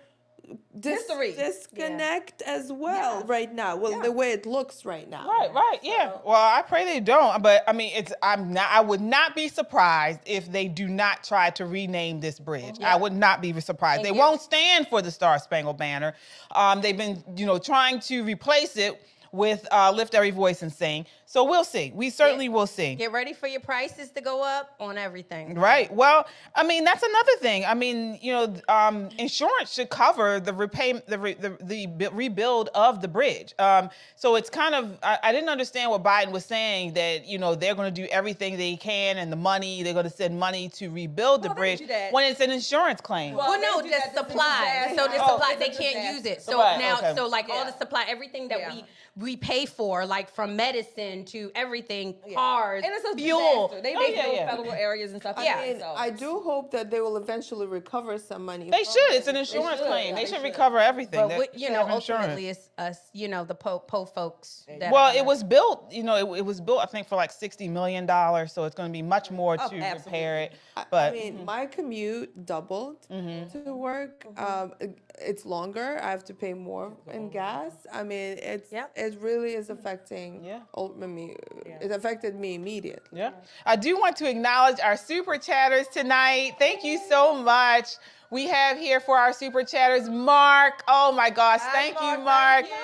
dis history disconnect yeah. as well yeah. right now. Well, yeah. the way it looks right now. Right, right. Yeah. So. Well, I pray they don't. But I mean, it's I'm not. I would not be surprised if they do not try to rename this bridge. Yeah. I would not be surprised. And they yes. won't stand for the Star Spangled Banner. Um, they've been, you know, trying to replace it with uh, Lift Every Voice and Sing. So we'll see. We certainly get, will see. Get ready for your prices to go up on everything. Right. Well, I mean, that's another thing. I mean, you know, um, insurance should cover the repayment, the, re the, the rebuild of the bridge. Um, so it's kind of, I, I didn't understand what Biden was saying that, you know, they're going to do everything they can and the money, they're going to send money to rebuild well, the bridge when it's an insurance claim. Well, well no, that's supply. So the oh, supply, they can't use it. So right. now, okay. so like yeah. all the supply, everything that yeah. we, we pay for, like from medicine to everything, yeah. cars, and it's a fuel. Disaster. They oh, make yeah, yeah. federal areas and stuff. I yeah, mean, so. I do hope that they will eventually recover some money. They should. It. It's an insurance they claim. Should. They, they should, should recover everything. But that, you know, ultimately, insurance. It's us. You know, the po po folks. That well, it was built. You know, it, it was built. I think for like sixty million dollars. So it's going to be much more oh, to absolutely. repair it. But I mean, mm-hmm. my commute doubled mm-hmm. to work. Mm-hmm. um, it's longer. I have to pay more in gas. I mean, it's yep. it really is affecting. Yeah. Old, I mean, yeah. It affected me immediately. Yeah. I do want to acknowledge our super chatters tonight. Thank you so much. We have here for our super chatters, Mark. Oh my gosh, thank Hi, Mark. you, Mark. Thank you.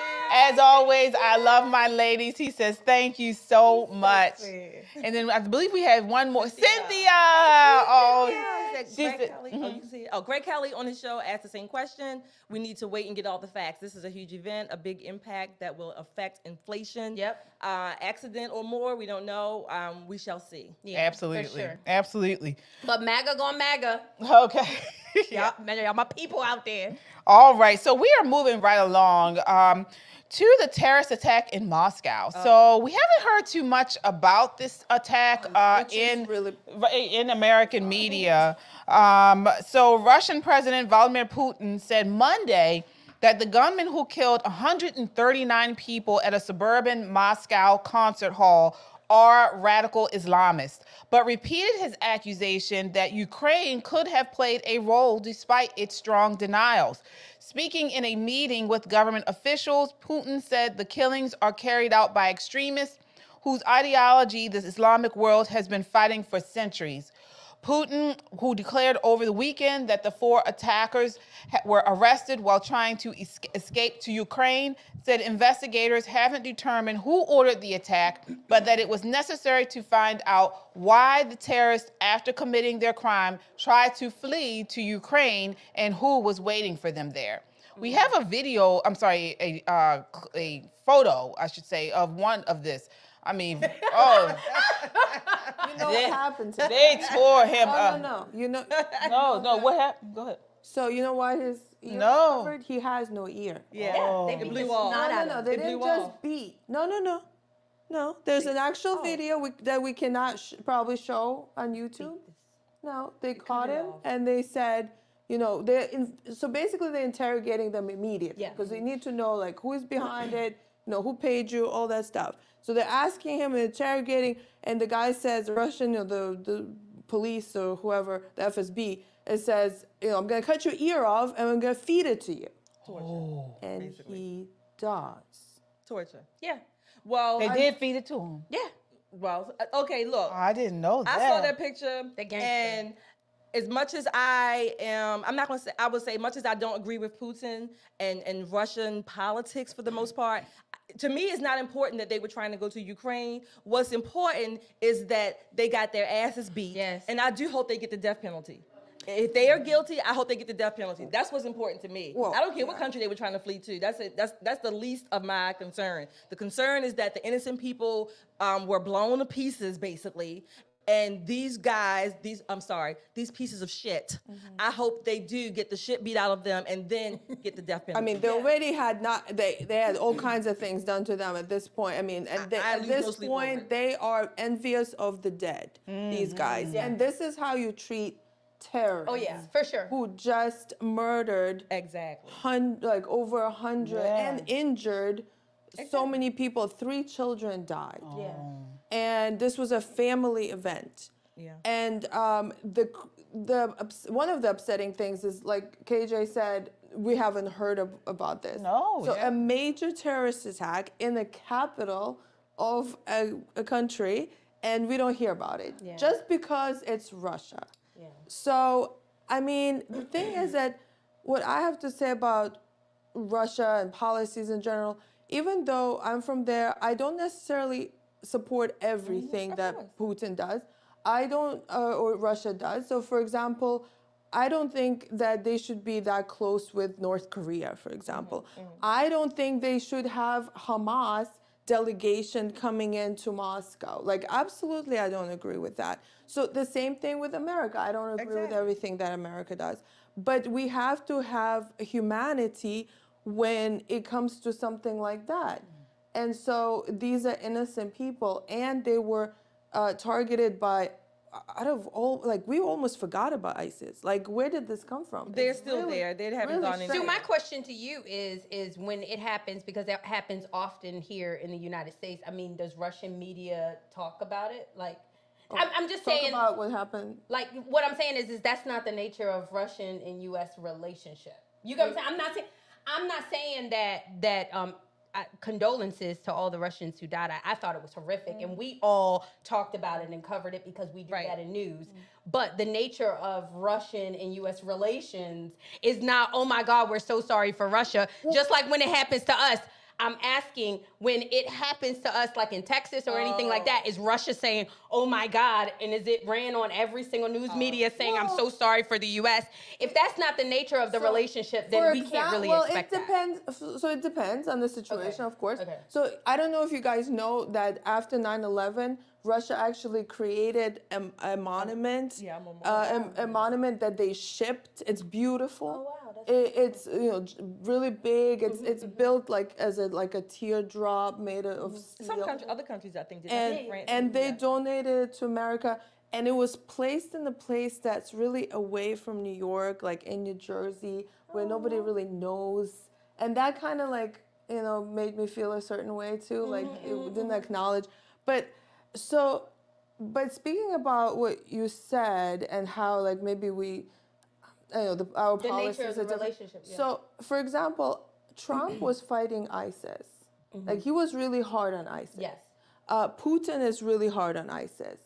As always, I love my ladies. He says, thank you so He's much. So and then I believe we have one more. Cynthia. Cynthia. Oh, yeah. Greg Kelly. Mm-hmm. oh, you see, oh, Greg Kelly on his show asked the same question. We need to wait and get all the facts. This is a huge event, a big impact that will affect inflation. Yep. Uh, accident or more, we don't know. Um, we shall see. Yeah, absolutely. Sure. Absolutely. But MAGA gone MAGA. Okay. Y'all, yeah. my people out there. All right. So we are moving right along. Um, to the terrorist attack in Moscow. Oh. So we haven't heard too much about this attack uh, in, really... in American media. Um, so Russian President Vladimir Putin said Monday that the gunman who killed one hundred thirty-nine people at a suburban Moscow concert hall are radical Islamists, but repeated his accusation that Ukraine could have played a role despite its strong denials. Speaking in a meeting with government officials, Putin said the killings are carried out by extremists whose ideology the Islamic world has been fighting for centuries. Putin, who declared over the weekend that the four attackers were arrested while trying to escape to Ukraine, said investigators haven't determined who ordered the attack, but that it was necessary to find out why the terrorists, after committing their crime, tried to flee to Ukraine and who was waiting for them there. We have a video, I'm sorry, a uh, a photo, I should say, of one of this. I mean, oh. You know they, what happened to They him. tore him oh, up. No, no, you know. No, no, what happened? Go ahead. So you know why his ear no. covered? He has no ear. Yeah, oh. They blew off. No, no, no, they, they didn't just off. beat. No, no, no. No, there's an actual oh. video we, that we cannot sh probably show on YouTube. No, they, they caught him and they said, you know, they're in, so basically they're interrogating them immediately because yeah. they need to know like who is behind it, you know, who paid you, all that stuff. So they're asking him and interrogating, and the guy says, Russian, you know, the the police or whoever, the F S B, it says, you know, I'm gonna cut your ear off and I'm gonna feed it to you. Torture. Oh, and basically. he does. Torture. Yeah. Well, they I, did feed it to him. Yeah. Well, okay, look. I didn't know that. I saw that picture, the and as much as I am, I'm not going to say, I would say much as I don't agree with Putin and, and Russian politics for the most part, to me it's not important that they were trying to go to Ukraine. What's important is that they got their asses beat. Yes. And I do hope they get the death penalty. If they are guilty, I hope they get the death penalty. That's what's important to me. Well, I don't care what country they were trying to flee to. That's it. That's that's the least of my concern. The concern is that the innocent people um, were blown to pieces, basically. And these guys, these I'm sorry, these pieces of shit. Mm-hmm. I hope they do get the shit beat out of them and then get the death penalty. I mean, they already had not. They they had all kinds of things done to them at this point. I mean, at, the, I, I at this point, they are envious of the dead. Mm-hmm. These guys, yeah. And this is how you treat terrorists. Oh yeah, for sure. Who just murdered exactly hundred, like over a hundred, yeah. and injured exactly. so many people. Three children died. Oh. Yeah, and this was a family event. Yeah, and um, the the one of the upsetting things is, like K J said, we haven't heard of, about this. No. So yeah. a major terrorist attack in the capital of a, a country, and we don't hear about it yeah. just because it's Russia. Yeah. So, I mean, the thing is that what I have to say about Russia and policies in general, even though I'm from there, I don't necessarily support everything mm-hmm. that Putin does. I don't, uh, or Russia does. So, for example, I don't think that they should be that close with North Korea, for example. Mm-hmm. Mm-hmm. I don't think they should have Hamas delegation coming into Moscow. Like, absolutely, I don't agree with that. So the same thing with America. I don't agree exactly. with everything that America does. But we have to have humanity when it comes to something like that. Mm. And so these are innocent people, and they were uh, targeted by, out of all, like, we almost forgot about ISIS. Like, where did this come from? They're it's still really, there. They haven't really gone in. So my question to you is, is when it happens, because that happens often here in the United States, I mean, does Russian media talk about it? Like, oh, I'm, I'm just talk saying. Talk about what happened. Like, what I'm saying is, is that's not the nature of Russian and U S relationship. You get what I'm saying? I'm not saying, I'm not saying that, that, um, I, condolences to all the Russians who died. I, I thought it was horrific, mm. and we all talked about it and covered it because we do right. that in news. Mm. But the nature of Russian and U S relations is not, oh my God, we're so sorry for Russia. Well, just like when it happens to us, I'm asking, when it happens to us, like in Texas or oh. anything like that, is Russia saying, oh my God, and is it ran on every single news oh. media saying, well, I'm so sorry for the U S? If that's not the nature of the so relationship, then we can't really well, expect it depends, that. So it depends on the situation, okay. of course. Okay. So I don't know if you guys know that after nine eleven, Russia actually created a, a monument, yeah, I'm a, monument. Uh, a, a monument that they shipped. It's beautiful. Oh, wow. It, it's you know really big. It's mm-hmm, it's mm-hmm. built like as a like a teardrop made of steel. Some country, other countries I think did and, that. France and they that. donated it to America, and it was placed in a place that's really away from New York, like in New Jersey, where oh. nobody really knows. And that kind of like you know made me feel a certain way too. Like mm-hmm. it didn't acknowledge, but so but speaking about what you said and how like maybe we. I know, the, our the policies nature of the relationship. Yeah. So, for example, Trump was fighting ISIS. Mm-hmm. Like, he was really hard on ISIS. Yes. Uh, Putin is really hard on ISIS.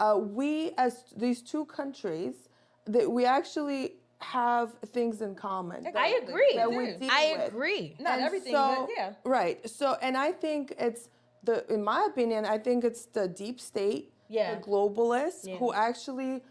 Uh, we, as these two countries, that we actually have things in common. That, I agree. That we deal I with. agree. Not and everything, so, but yeah. Right. So, and I think it's, the, in my opinion, I think it's the deep state, yeah. the globalists, yeah. who actually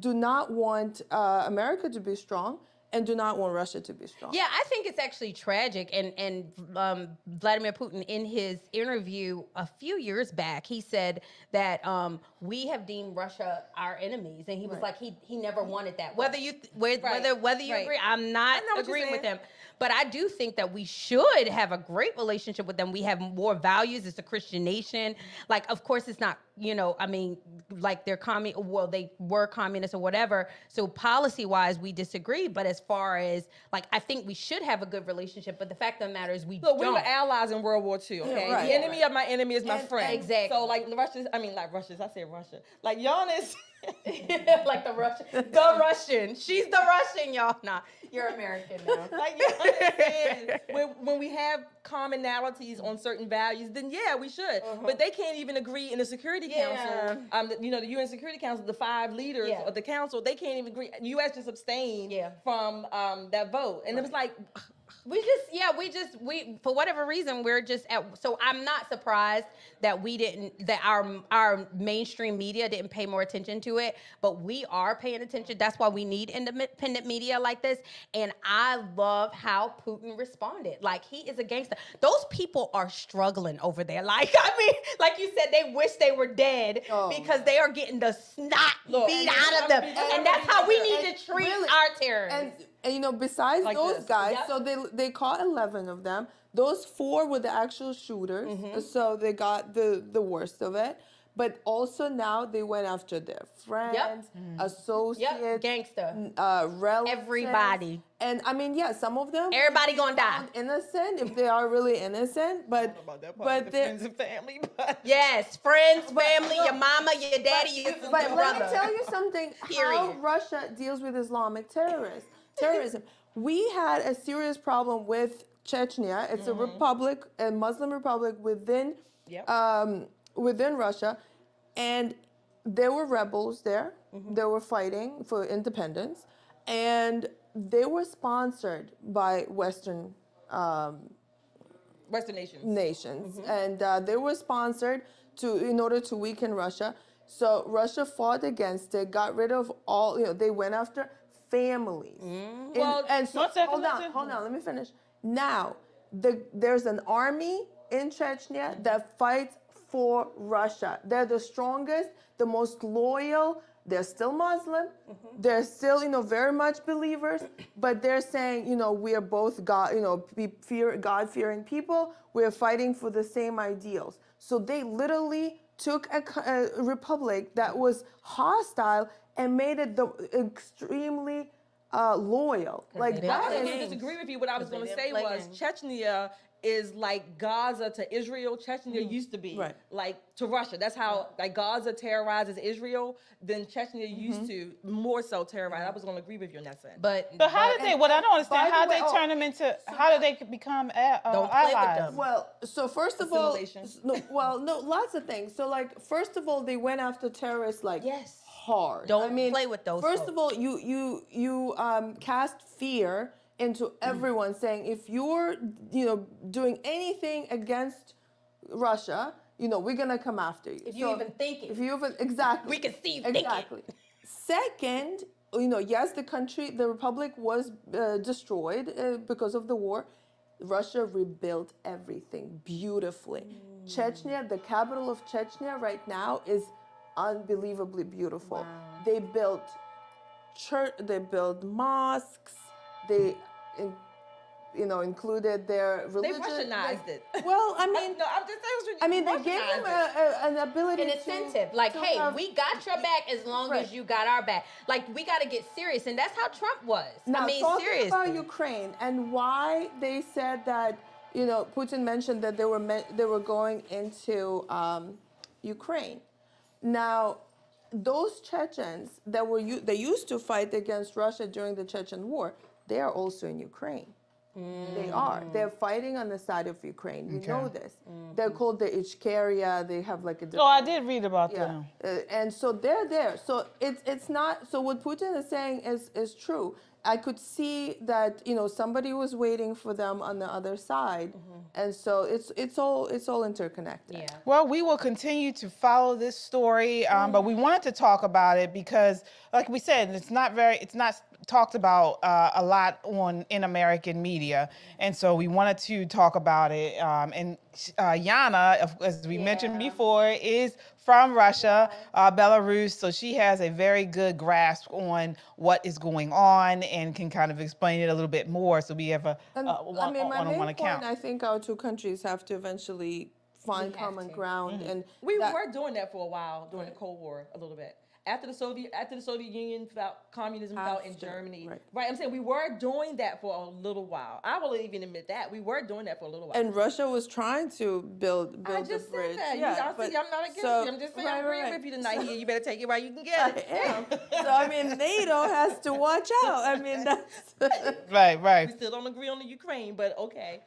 do not want uh, America to be strong, and do not want Russia to be strong. Yeah, I think it's actually tragic. And, and um, Vladimir Putin, in his interview a few years back, he said that um, we have deemed Russia our enemies. And he was right. like, he he never wanted that. Whether you, th whether, right. whether, whether you right. agree, I'm not agreeing with him. But I do think that we should have a great relationship with them. We have more values. It's a Christian nation. Like, of course, it's not, you know, I mean, like they're communist, well, they were communists or whatever. So policy-wise, we disagree. But as far as, like, I think we should have a good relationship. But the fact of the matter is we Look, don't. But we were allies in World War Two, okay? Yeah, right. The enemy of my enemy is my and, friend. Exactly. So, like, Russians, I mean, like, Russians, I said Russia. Like, Giannis. like the Russian. The Russian. She's the Russian, y'all. Nah, you're American now. Like, you understand. when, when we have commonalities on certain values, then yeah, we should. Uh-huh. But they can't even agree in the Security yeah. Council. Um, the, you know, the U N Security Council, the five leaders yeah. of the council, they can't even agree. U S just abstained yeah. from um, that vote. And right. it was like... We just, yeah, we just, we, for whatever reason, we're just at, so I'm not surprised that we didn't, that our our mainstream media didn't pay more attention to it, but we are paying attention. That's why we need independent media like this. And I love how Putin responded. Like, he is a gangster. Those people are struggling over there. Like, I mean, like you said, they wish they were dead oh. because they are getting the snot Look, beat out of them. And, and that's how we need and, to treat really, our terrorists. And, And, you know, besides like those this. guys, yep. so they they caught eleven of them. Those four were the actual shooters, mm-hmm. so they got the, the worst of it. But also now they went after their friends, yep. associates. Yep. Gangster. Uh, relatives. Everybody. And, I mean, yeah, some of them. Everybody gonna die. Innocent, if they are really innocent. But, about that part, but the friends and family. But. Yes, friends, family, your mama, your daddy, your brother. But let me tell you something. How Russia deals with Islamic terrorists. Terrorism. We had a serious problem with Chechnya. It's mm-hmm. a republic, a Muslim republic within yep. um, within Russia, and there were rebels there. Mm-hmm. They were fighting for independence, and they were sponsored by Western um, Western nations. Nations, mm-hmm. and uh, they were sponsored to in order to weaken Russia. So Russia fought against it, got rid of all. You know, they went after. Families. Mm. In, well, and so, hold on, hold on, let me finish. Now, the, there's an army in Chechnya that fights for Russia. They're the strongest, the most loyal. They're still Muslim. Mm-hmm. They're still, you know, very much believers. But they're saying, you know, we are both God, you know, fear, God-fearing people. We are fighting for the same ideals. So they literally took a, a republic that was hostile and made it the extremely uh, loyal. Like that is. I can't disagree with you. What I was going to say was Chechnya is like Gaza to Israel. Chechnya mm. used to be right. like to Russia. That's how like Gaza terrorizes Israel. Then Chechnya mm-hmm. used to more so terrorize. I was going to agree with you in that sense. But but how did they? What I don't understand how the way, they turn oh, them into. So how do they become uh, don't allies? Play with them. Well, so first of all, no, well, no, lots of things. So like first of all, they went after terrorists. Like yes. Hard. Don't I mean, play with those. First folks. of all, you you you um, cast fear into everyone, mm-hmm. saying if you're you know doing anything against Russia, you know we're gonna come after you. If so, you even think it. If you even exactly. We can see you exactly. Think it. Second, you know, yes, the country, the republic was uh, destroyed uh, because of the war. Russia rebuilt everything beautifully. Mm. Chechnya, the capital of Chechnya, right now is. Unbelievably beautiful. Wow. They built church. They built mosques. They, in, you know, included their religion. They Russianized it. Well, I mean, I, no, I'm just saying. I mean, they gave them a, a, an ability, an incentive. To, like, to hey, have, we got your back as long right. as you got our back. Like, we got to get serious, and that's how Trump was. Now, I mean, talking seriously. about Ukraine and why they said that. You know, Putin mentioned that they were me they were going into um, Ukraine. Now, those Chechens that were they used to fight against Russia during the Chechen War, they are also in Ukraine. Mm. They are. They're fighting on the side of Ukraine. You okay. know this. Mm-hmm. They're called the Ichkeria. They have like a. Oh, I did read about yeah. them. Uh, and so they're there. So it's it's not. So what Putin is saying is is true. I could see that, you know, somebody was waiting for them on the other side. Mm-hmm. And so it's it's all it's all interconnected. Yeah. Well, we will continue to follow this story, um, mm-hmm. but we wanted to talk about it because, like we said, it's not very it's not talked about uh, a lot on in American media. And so we wanted to talk about it. Um, and uh, Yana, as we yeah. mentioned before, is from Russia, uh, Belarus. So she has a very good grasp on what is going on and can kind of explain it a little bit more. So we have a, a one-on-one account. I mean, my main point, I think our two countries have to eventually find common ground. Mm-hmm. And we that, were doing that for a while during right. the Cold War, a little bit. After the Soviet, after the Soviet Union, without communism, after, without in Germany, right. right? I'm saying we were doing that for a little while. I will even admit that we were doing that for a little while. And Russia was trying to build, build I just a bridge. Said that. Yeah, you, but, see, I'm not against so, you. I'm just saying right, I'm agreeing right. with you tonight. So, here, you better take it while you can get it. I am. So I mean, NATO has to watch out. I mean, that's right, right. We still don't agree on the Ukraine, but okay.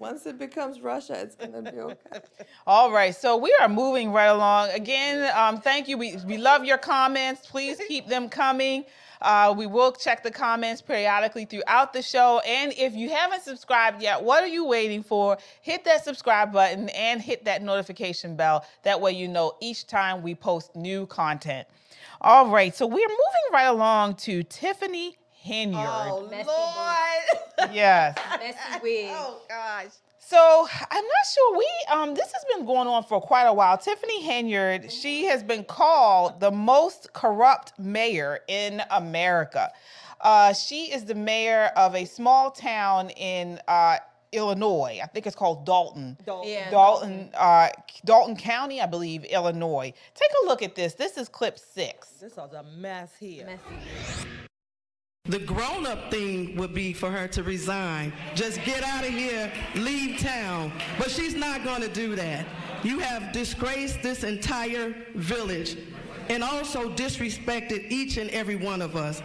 Once it becomes Russia, it's going to be okay. All right. So we are moving right along. Again, um, thank you. We, we love your comments. Please keep them coming. Uh, we will check the comments periodically throughout the show. And if you haven't subscribed yet, what are you waiting for? Hit that subscribe button and hit that notification bell. That way you know each time we post new content. All right. So we're moving right along to Tiffany Henyard. Oh, messy Lord. Yes. Messy wig. Oh, gosh. So I'm not sure we, um, this has been going on for quite a while. Tiffany Henyard, mm-hmm. she has been called the most corrupt mayor in America. Uh, she is the mayor of a small town in uh, Illinois. I think it's called Dolton. Dolton. Yeah. Dolton, uh, Dolton County, I believe, Illinois. Take a look at this. This is clip six. This is a mess here. Messy. The grown-up thing would be for her to resign. Just get out of here, leave town. But she's not going to do that. You have disgraced this entire village and also disrespected each and every one of us.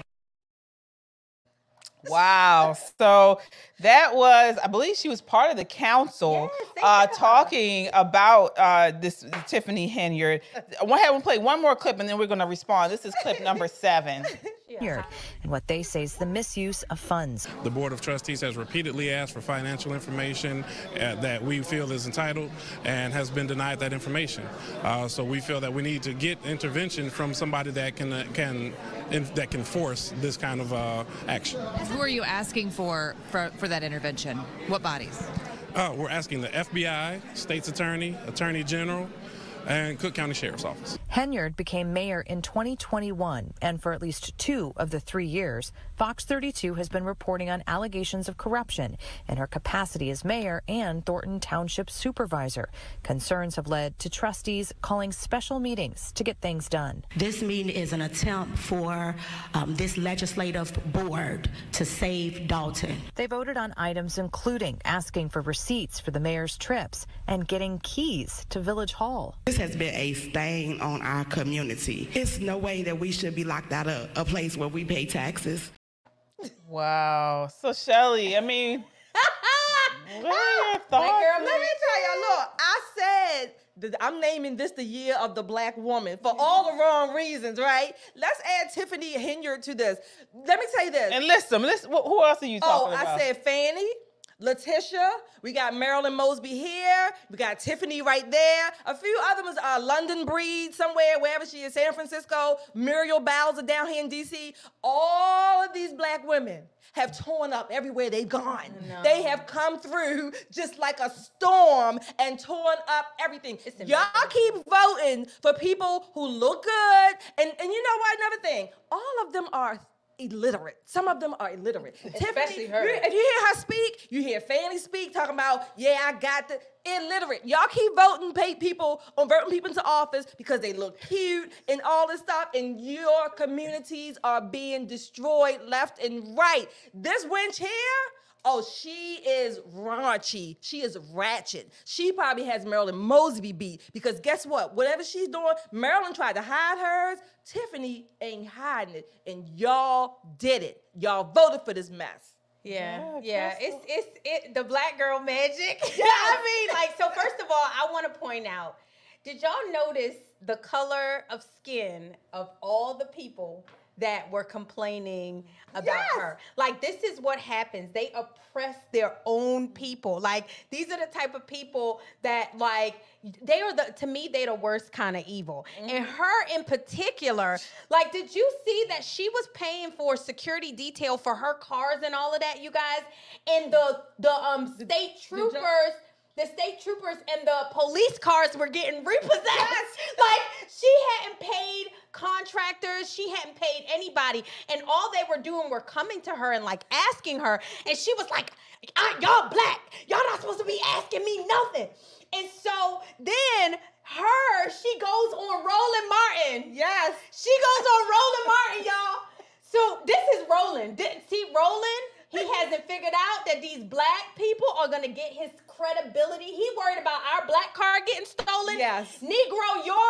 Wow. So that was, I believe she was part of the council yes, uh, talking about uh, this Tiffany Henyard. We'll have them play one more clip and then we're going to respond. This is clip number seven. Yeah. And what they say is the misuse of funds. The Board of Trustees has repeatedly asked for financial information uh, that we feel is entitled and has been denied that information. Uh, so we feel that we need to get intervention from somebody that can uh, can in, that can force this kind of uh, action. Who are you asking for, for for that intervention? What bodies? Uh, we're asking the F B I, State's Attorney, Attorney General, and Cook County Sheriff's Office. Henyard became mayor in twenty twenty-one, and for at least two of the three years, Fox thirty-two has been reporting on allegations of corruption in her capacity as mayor and Thornton Township supervisor. Concerns have led to trustees calling special meetings to get things done. This meeting is an attempt for um, this legislative board to save Dolton. They voted on items including asking for receipts for the mayor's trips and getting keys to Village Hall. This has been a stain on our community. It's no way that we should be locked out of a place where we pay taxes. Wow. So, Shelly, I mean, what are your thoughts? Girl, let me tell y'all, look, I said that I'm naming this the year of the black woman for all the wrong reasons, right? Let's add Tiffany Henyard to this. Let me tell you this. And listen, listen who else are you talking oh, about? Oh, I said Fanny. Letitia, we got Marilyn Mosby here, we got Tiffany right there, a few other ones are London Breed somewhere, wherever she is, San Francisco, Muriel Bowser down here in D C All of these black women have torn up everywhere they've gone. No. They have come through just like a storm and torn up everything. Y'all keep voting for people who look good, and, and you know what, another thing, all of them are illiterate. Some of them are illiterate. Especially Tiffany, her. You, if you hear her speak, you hear Fanny speak, talking about, yeah, I got the illiterate. Y'all keep voting paid people, on voting people into office because they look cute and all this stuff, and your communities are being destroyed left and right. This wench here, oh, she is raunchy. She is ratchet. She probably has Marilyn Mosby beat because guess what? Whatever she's doing, Marilyn tried to hide hers. Tiffany ain't hiding it, and y'all did it. Y'all voted for this mess. Yeah, yeah. yeah. It's it's it the black girl magic. Yeah, I mean, like, so first of all, I want to point out, did y'all notice the color of skin of all the people that were complaining about yes. her. Like, this is what happens. They oppress their own people. Like, these are the type of people that, like, they are the, to me, they're the worst kind of evil. Mm-hmm. And her in particular, like, did you see that she was paying for security detail for her cars and all of that, you guys? And the, the um state troopers... The state troopers and the police cars were getting repossessed. Yes. Like, she hadn't paid contractors. She hadn't paid anybody. And all they were doing were coming to her and, like, asking her. And she was like, I, y'all black. Y'all not supposed to be asking me nothing. And so then... her, she goes on Roland Martin. Yes. She goes on Roland Martin, y'all. So this is Roland. See, Roland, he hasn't figured out that these black people are going to get his credibility. He worried about our black car getting stolen. Yes. Negro, your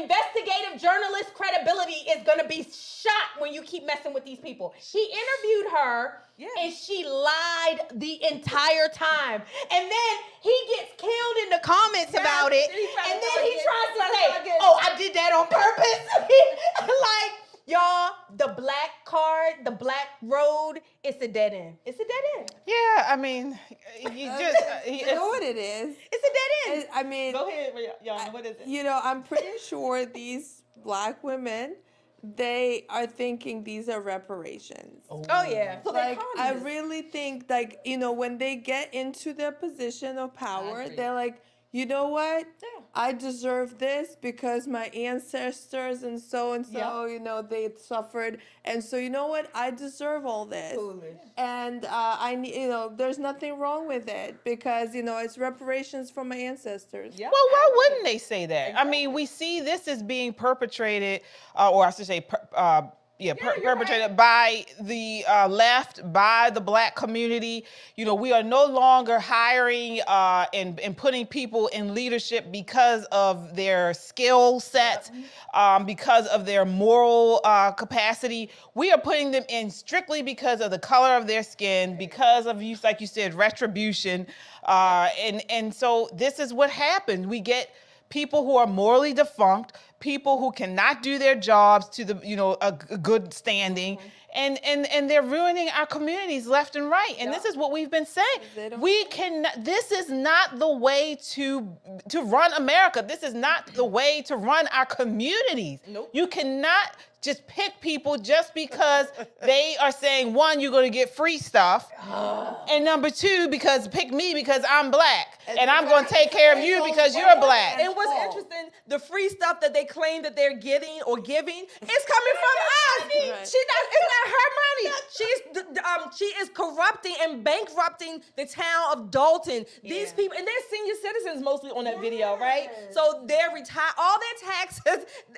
investigative journalist credibility is going to be shot when you keep messing with these people. She interviewed her, yes. and she lied the entire time. And then he gets killed in the comments yes, about it. And then he tries to say, oh, I did that on purpose. Like, y'all, the black card, the black road, it's a dead end. It's a dead end. Yeah, I mean, you just... you know what it is. It's a dead end. I mean... Go ahead, y'all. What is it? You know, I'm pretty sure these black women, they are thinking these are reparations. Oh, oh yeah. So like, I really think, like, you know, when they get into their position of power, they're like, you know what? Yeah. I deserve this because my ancestors and so and so, yep. you know, they suffered, and so you know what? I deserve all this, Foolish. and uh, I need, you know, there's nothing wrong with it because you know it's reparations for my ancestors. Yep. Well, why wouldn't they say that? Exactly. I mean, we see this as being perpetrated, uh, or I should say. Per uh, Yeah, per yeah perpetrated right. by the uh, left, by the black community. You know, we are no longer hiring uh, and, and putting people in leadership because of their skill sets, um, because of their moral uh, capacity. We are putting them in strictly because of the color of their skin, because of, you, like you said, retribution. Uh, and, and so this is what happened. We get people who are morally defunct, people who cannot do their jobs to the, you know, a, a good standing, mm-hmm. and, and, and they're ruining our communities left and right. And yeah. this is what we've been saying. We cannot, this is not the way to, to run America. This is not the way to run our communities. Nope. You cannot just pick people just because they are saying, one, you're going to get free stuff, and number two, because pick me because I'm black, and, and I'm going to take care of you because you're black. And what's interesting, the free stuff that they claim that they're getting or giving is coming from us. Right. She not, it's not her money. She's um, she is corrupting and bankrupting the town of Dolton. Yeah. These people, and they're senior citizens mostly on that yes. video, right? So they're retired, all their taxes.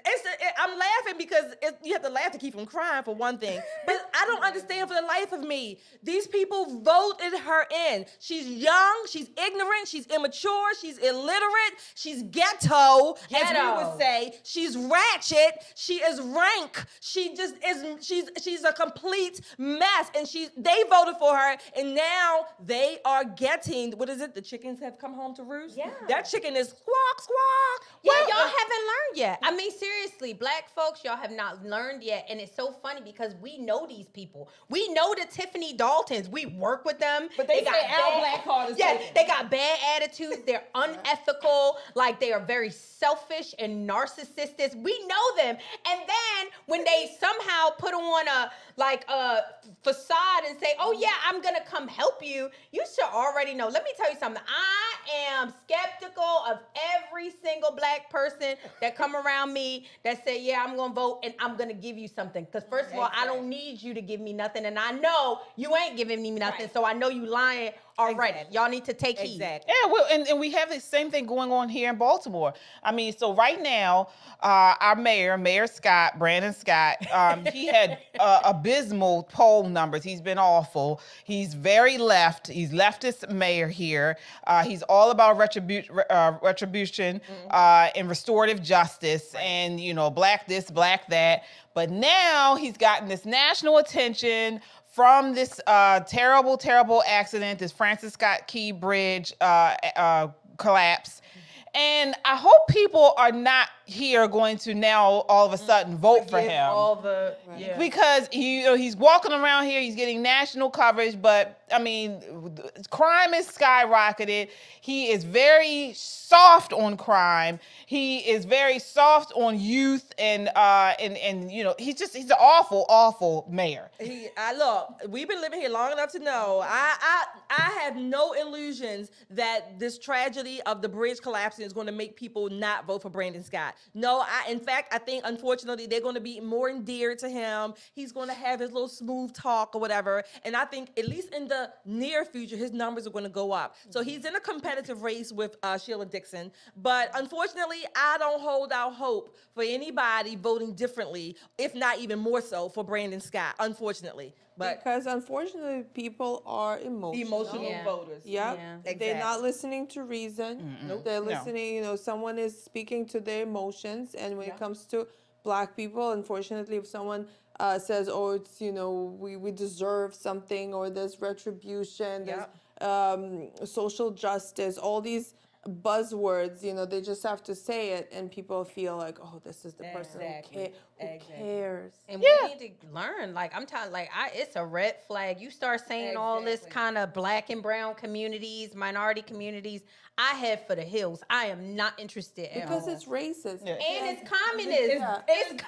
It's, it, I'm laughing because it's, you have to laugh to keep them crying, for one thing. But I don't understand for the life of me. These people voted her in. She's young, she's ignorant, she's immature, she's illiterate, she's ghetto, ghetto. as we would say. She's ratchet, she is rank. She just is, she's she's a complete mess. And she, they voted for her, and now they are getting, what is it? The chickens have come home to roost? Yeah. That chicken is squawk, squawk. Yeah, well, y'all uh, haven't learned yet. I mean, seriously, black folks, y'all have not learned yet. And it's so funny because we know these people. We know the Tiffany Daltons. We work with them. But they, they got our black card is yeah, they got bad attitudes. They're unethical. Like, they are very selfish and narcissistic. We know them. And then when they somehow put on a like a facade and say, oh yeah, I'm gonna come help you, you should already know. Let me tell you something. I am skeptical of every single black person that come around me that say, yeah, I'm gonna vote and I'm gonna give you something. Because first of all, exactly. I don't need you to give me nothing, and I know you ain't giving me nothing, right. so I know you lying already. Exactly. Y'all need to take exactly. heed. Yeah, well, and, and we have the same thing going on here in Baltimore. I mean, so right now, uh, our mayor, Mayor Scott, Brandon Scott, um, he had uh, abysmal poll numbers. He's been awful. He's very left. He's leftist mayor here. Uh, he's all about retribu uh, retribution mm-hmm. uh, and restorative justice right. and, you know, black this, black that. But now he's gotten this national attention from this uh, terrible, terrible accident, this Francis Scott Key Bridge uh, uh, collapse. And I hope people are not here are going to now all of a sudden vote for him. All the, right. yeah. Because you know, he's walking around here, he's getting national coverage, but I mean, crime is skyrocketed. He is very soft on crime. He is very soft on youth, and uh, and and you know, he's just he's an awful, awful mayor. He, I look, we've been living here long enough to know. I I I have no illusions that this tragedy of the bridge collapsing is going to make people not vote for Brandon Scott. No, I in fact I think unfortunately they're going to be more endeared to him. He's going to have his little smooth talk or whatever, and I think at least in the near future his numbers are going to go up. So he's in a competitive race with uh, Sheila Dixon, but unfortunately I don't hold out hope for anybody voting differently, if not even more so for Brandon Scott. Unfortunately. But because unfortunately people are emotional. Emotional yeah. voters. Yep. Yeah. Exactly. They're not listening to reason. Mm-mm. Nope. They're listening, no. you know, someone is speaking to their emotions. And when yeah. it comes to black people, unfortunately, if someone uh, says, oh, it's, you know, we, we deserve something, or there's retribution, yeah. there's um, social justice, all these buzzwords, you know, they just have to say it and people feel like, oh, this is the person exactly. who, ca who exactly. cares. And yeah. we need to learn, like, I'm talking, like, I, it's a red flag. You start saying exactly. all this kind of black and brown communities, minority communities, I head for the hills. I am not interested at because all. Because it's racist. Yeah. And it's communist. It's, yeah. it's, it's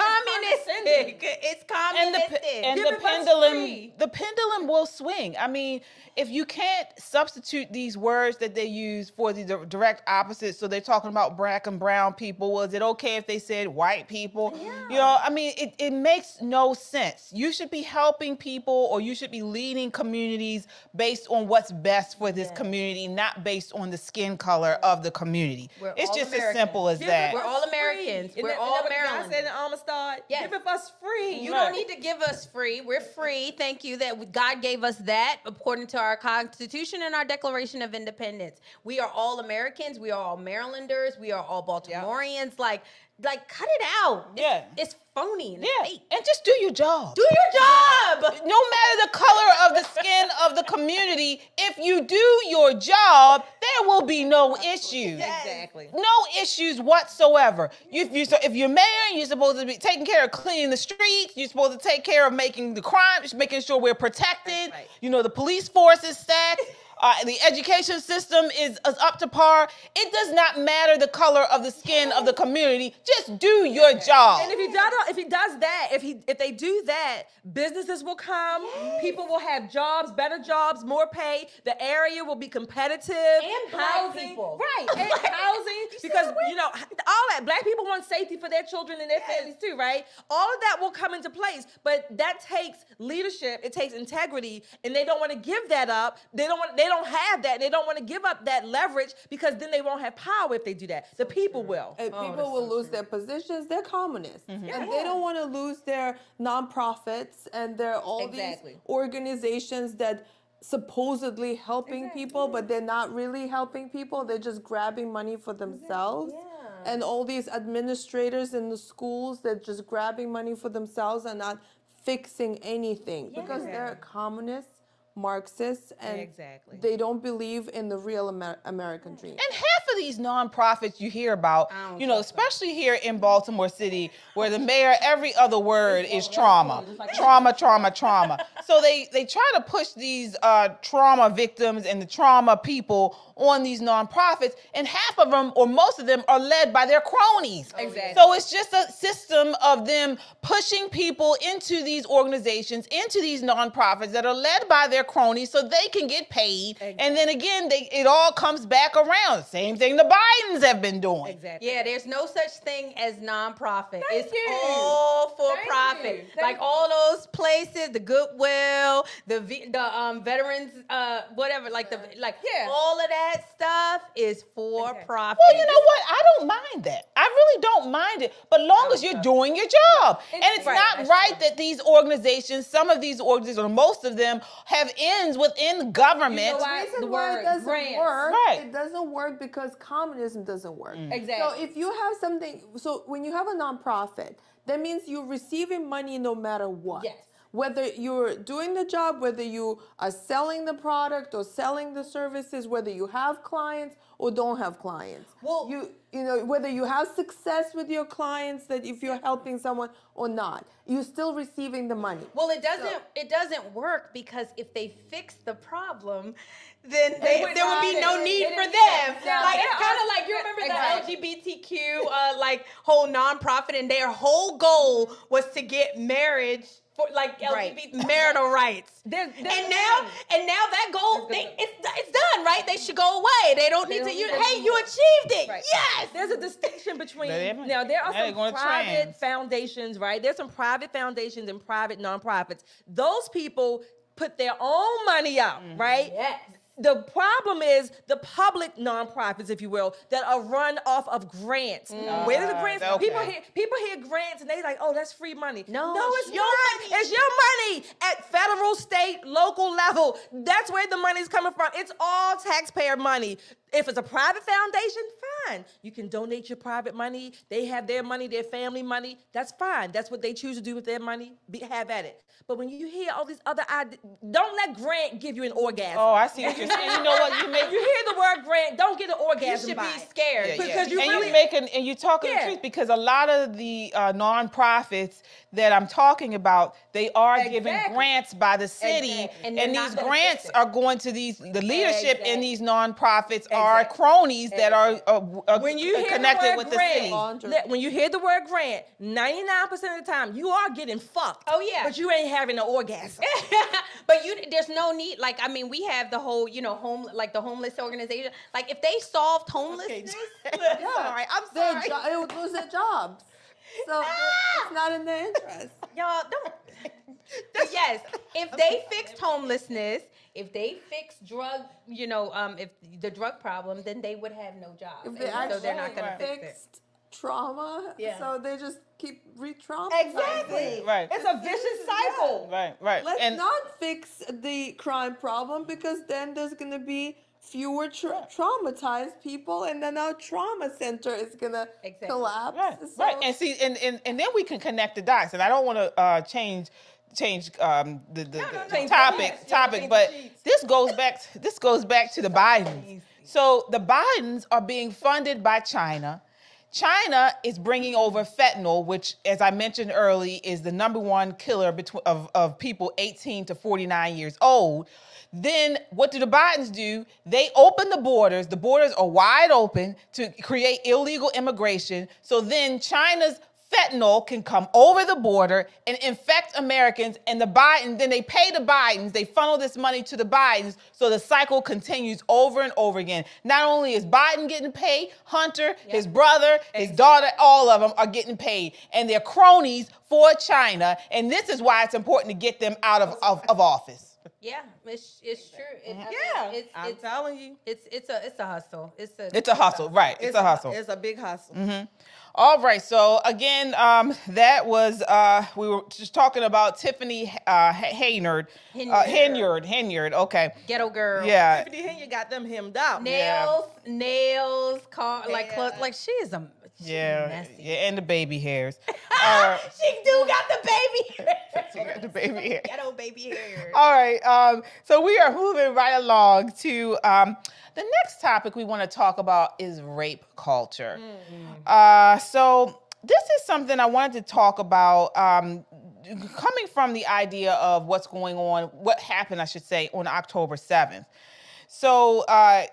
communistic. It's communistic. And the, and the pendulum, the pendulum will swing. I mean, if you can't substitute these words that they use for the direct opposite, so they're talking about black and brown people. Was it okay if they said white people? Yeah. You know, I mean, it, it makes no sense. You should be helping people, or you should be leading communities based on what's best for this yeah. community, not based on the skin color of the community. We're it's just American. As simple as yeah, that. We're all Americans. We're that, all Maryland. Said Amistad, yes. Give us free. You right. don't need to give us free. We're free. Thank you that God gave us that according to our Constitution and our Declaration of Independence. We are all Americans. We are all Marylanders. We are all Baltimoreans. Yep. Like, like, cut it out. It's, yeah, it's phony. And yeah, fake. And just do your job. Do your job. No matter the color of the skin of the community, if you do your job, there will be no issues. Exactly. No issues whatsoever. If you, so if you're mayor, you're supposed to be taking care of cleaning the streets. You're supposed to take care of making the crime, making sure we're protected. Right. You know, the police force is stacked. Uh, the education system is, is up to par. It does not matter the color of the skin of the community. Just do your job. And if he does, if he does that, if he if they do that, businesses will come. Yes. People will have jobs, better jobs, more pay. The area will be competitive. And black housing, people, right? And housing, because you know all that. Black people want safety for their children and their yes. families too, right? All of that will come into place, but that takes leadership. It takes integrity, and they don't want to give that up. They don't want. They They don't have that. They don't want to give up that leverage, because then they won't have power if they do that. The people will. And people oh, will so lose true. Their positions. They're communists. Mm-hmm. yeah. And they don't want to lose their nonprofits and their all exactly. these organizations that supposedly helping exactly. people, but they're not really helping people. They're just grabbing money for themselves. Exactly. Yeah. And all these administrators in the schools that just grabbing money for themselves and not fixing anything yeah. because they're communists. Marxists, and exactly. they don't believe in the real Amer American dream. And half of these nonprofits you hear about, you know, especially so. Here in Baltimore City, where the mayor, every other word is trauma, trauma, trauma, trauma. So they, they try to push these uh, trauma victims and the trauma people on these nonprofits, and half of them, or most of them, are led by their cronies. Exactly. So it's just a system of them pushing people into these organizations, into these nonprofits that are led by their cronies so they can get paid. Exactly. And then again, they, it all comes back around. Same thing the Bidens have been doing. Exactly. Yeah, there's no such thing as nonprofit. Thank it's you. All for Thank profit. Like you. All those places, the Goodwill, the the um, veterans, uh, whatever, like the like yeah. all of that stuff is for okay. profit. Well, you know what? I don't mind that. I really don't mind it, but long as you're know. Doing your job. It's, and it's right, not right true. That these organizations, some of these organizations, or most of them, have ends within government. You know why? The reason why it doesn't grants. Work, right. it doesn't work because communism doesn't work. Mm. Exactly. So if you have something, so when you have a nonprofit, that means you're receiving money no matter what. Yes. Whether you're doing the job, whether you are selling the product or selling the services, whether you have clients or don't have clients. Well, you you know, whether you have success with your clients, that if you're helping someone or not, you're still receiving the money. Well, it doesn't so, it doesn't work, because if they fix the problem, then they, would there would be no it, need it, for it, them. It, yeah, like, it's kind of like, you remember exactly. the L G B T Q uh, like whole nonprofit, and their whole goal was to get marriage for, like, L G B T right. marital rights. There's, there's and now, money. and now that goal, they, it's it's done, right? They should go away. They don't they need don't, to use. Hey, money. you achieved it. Right. Yes. There's a distinction between now. There are some private trans. foundations, right? There's some private foundations and private nonprofits. Those people put their own money out, mm-hmm. right? Yes. The problem is the public nonprofits, if you will, that are run off of grants. No. Where are the grants? Okay. People hear people hear grants and they like, oh, that's free money. No, no it's your money. It's your money at federal, state, local level. That's where the money's coming from. It's all taxpayer money. If it's a private foundation, fine. You can donate your private money. They have their money, their family money. That's fine. That's what they choose to do with their money. Be, have at it. But when you hear all these other ideas, don't let grant give you an orgasm. Oh, I see what you're saying. You know what? You make you hear the word grant, don't get an orgasm. You should by be scared. Yeah, because yeah. you and really, you're making and you're talking yeah. the truth, because a lot of the uh, nonprofits that I'm talking about, they are exactly. giving grants by the city, exactly. and, and these grants are going to these the leadership exactly. in these nonprofits. Exactly. Are cronies that are, are, are when you connected the with grant, the city. When you hear the word grant, ninety-nine percent of the time you are getting fucked. Oh yeah, but you ain't having an orgasm. But you, there's no need. Like, I mean, we have the whole, you know, home like the homeless organization. Like, if they solved homelessness, okay. yeah. I'm sorry, I'm sorry, jo- it would lose their jobs. So ah! it's not in their interest. Y'all don't. But yes, if they fixed homelessness, if they fix drug, you know, um, if the drug problem, then they would have no job. If they actually so they're not going to fix fixed it. trauma, yeah. so they just keep re-traumatizing. Exactly. Right. It's a vicious cycle. Yeah. Right, right. Let's and not fix the crime problem, because then there's going to be fewer tra- traumatized people, and then our trauma center is gonna exactly. collapse. Right, so. right. And see, and, and and then we can connect the dots. And I don't want to uh, change change um, the the, no, no, the no, topic no, topic, no, but this goes back. To, this goes back to the Bidens. So the Bidens are being funded by China. China is bringing over fentanyl, which, as I mentioned early, is the number one killer between of, of people eighteen to forty-nine years old. Then what do the Bidens do? They open the borders. The borders are wide open to create illegal immigration. So then China's fentanyl can come over the border and infect Americans, and the Bidens, then they pay the Bidens, they funnel this money to the Bidens, so the cycle continues over and over again. Not only is Biden getting paid, Hunter, yep. his brother, his exactly. daughter, all of them are getting paid, and they're cronies for China, and this is why it's important to get them out of, of, of office. Yeah, it's it's true. It, yeah, I mean, it's, I'm it's, telling you, it's it's a it's a hustle. It's a it's a hustle, it's a, right? It's, it's a hustle. A, it's a big hustle. Mm-hmm. All right. So again, um, that was uh, we were just talking about Tiffany uh, Henyard, uh, Henyard, Henyard. Okay. Ghetto girl. Yeah. Tiffany Henyard got them hemmed up. Nails, yeah. nails, car, yeah. like clothes, like she is a she yeah, messy. yeah, and the baby hairs. uh, she do got the baby hair. She got the baby hair. Ghetto baby hair. All right. Um, so we are moving right along to um, the next topic we want to talk about is rape culture. Mm-hmm. Uh, so this is something I wanted to talk about um, coming from the idea of what's going on, what happened, I should say, on October seventh. So uh,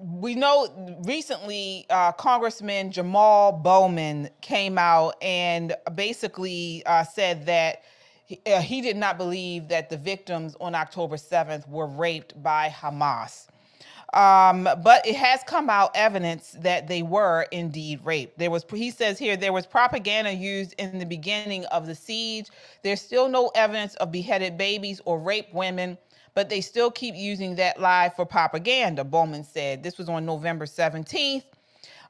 we know recently uh, Congressman Jamal Bowman came out and basically uh, said that He, uh, he did not believe that the victims on October seventh were raped by Hamas. Um, but it has come out evidence that they were indeed raped. There was, he says here, there was propaganda used in the beginning of the siege. There's still no evidence of beheaded babies or raped women, but they still keep using that lie for propaganda, Bowman said. This was on November seventeenth.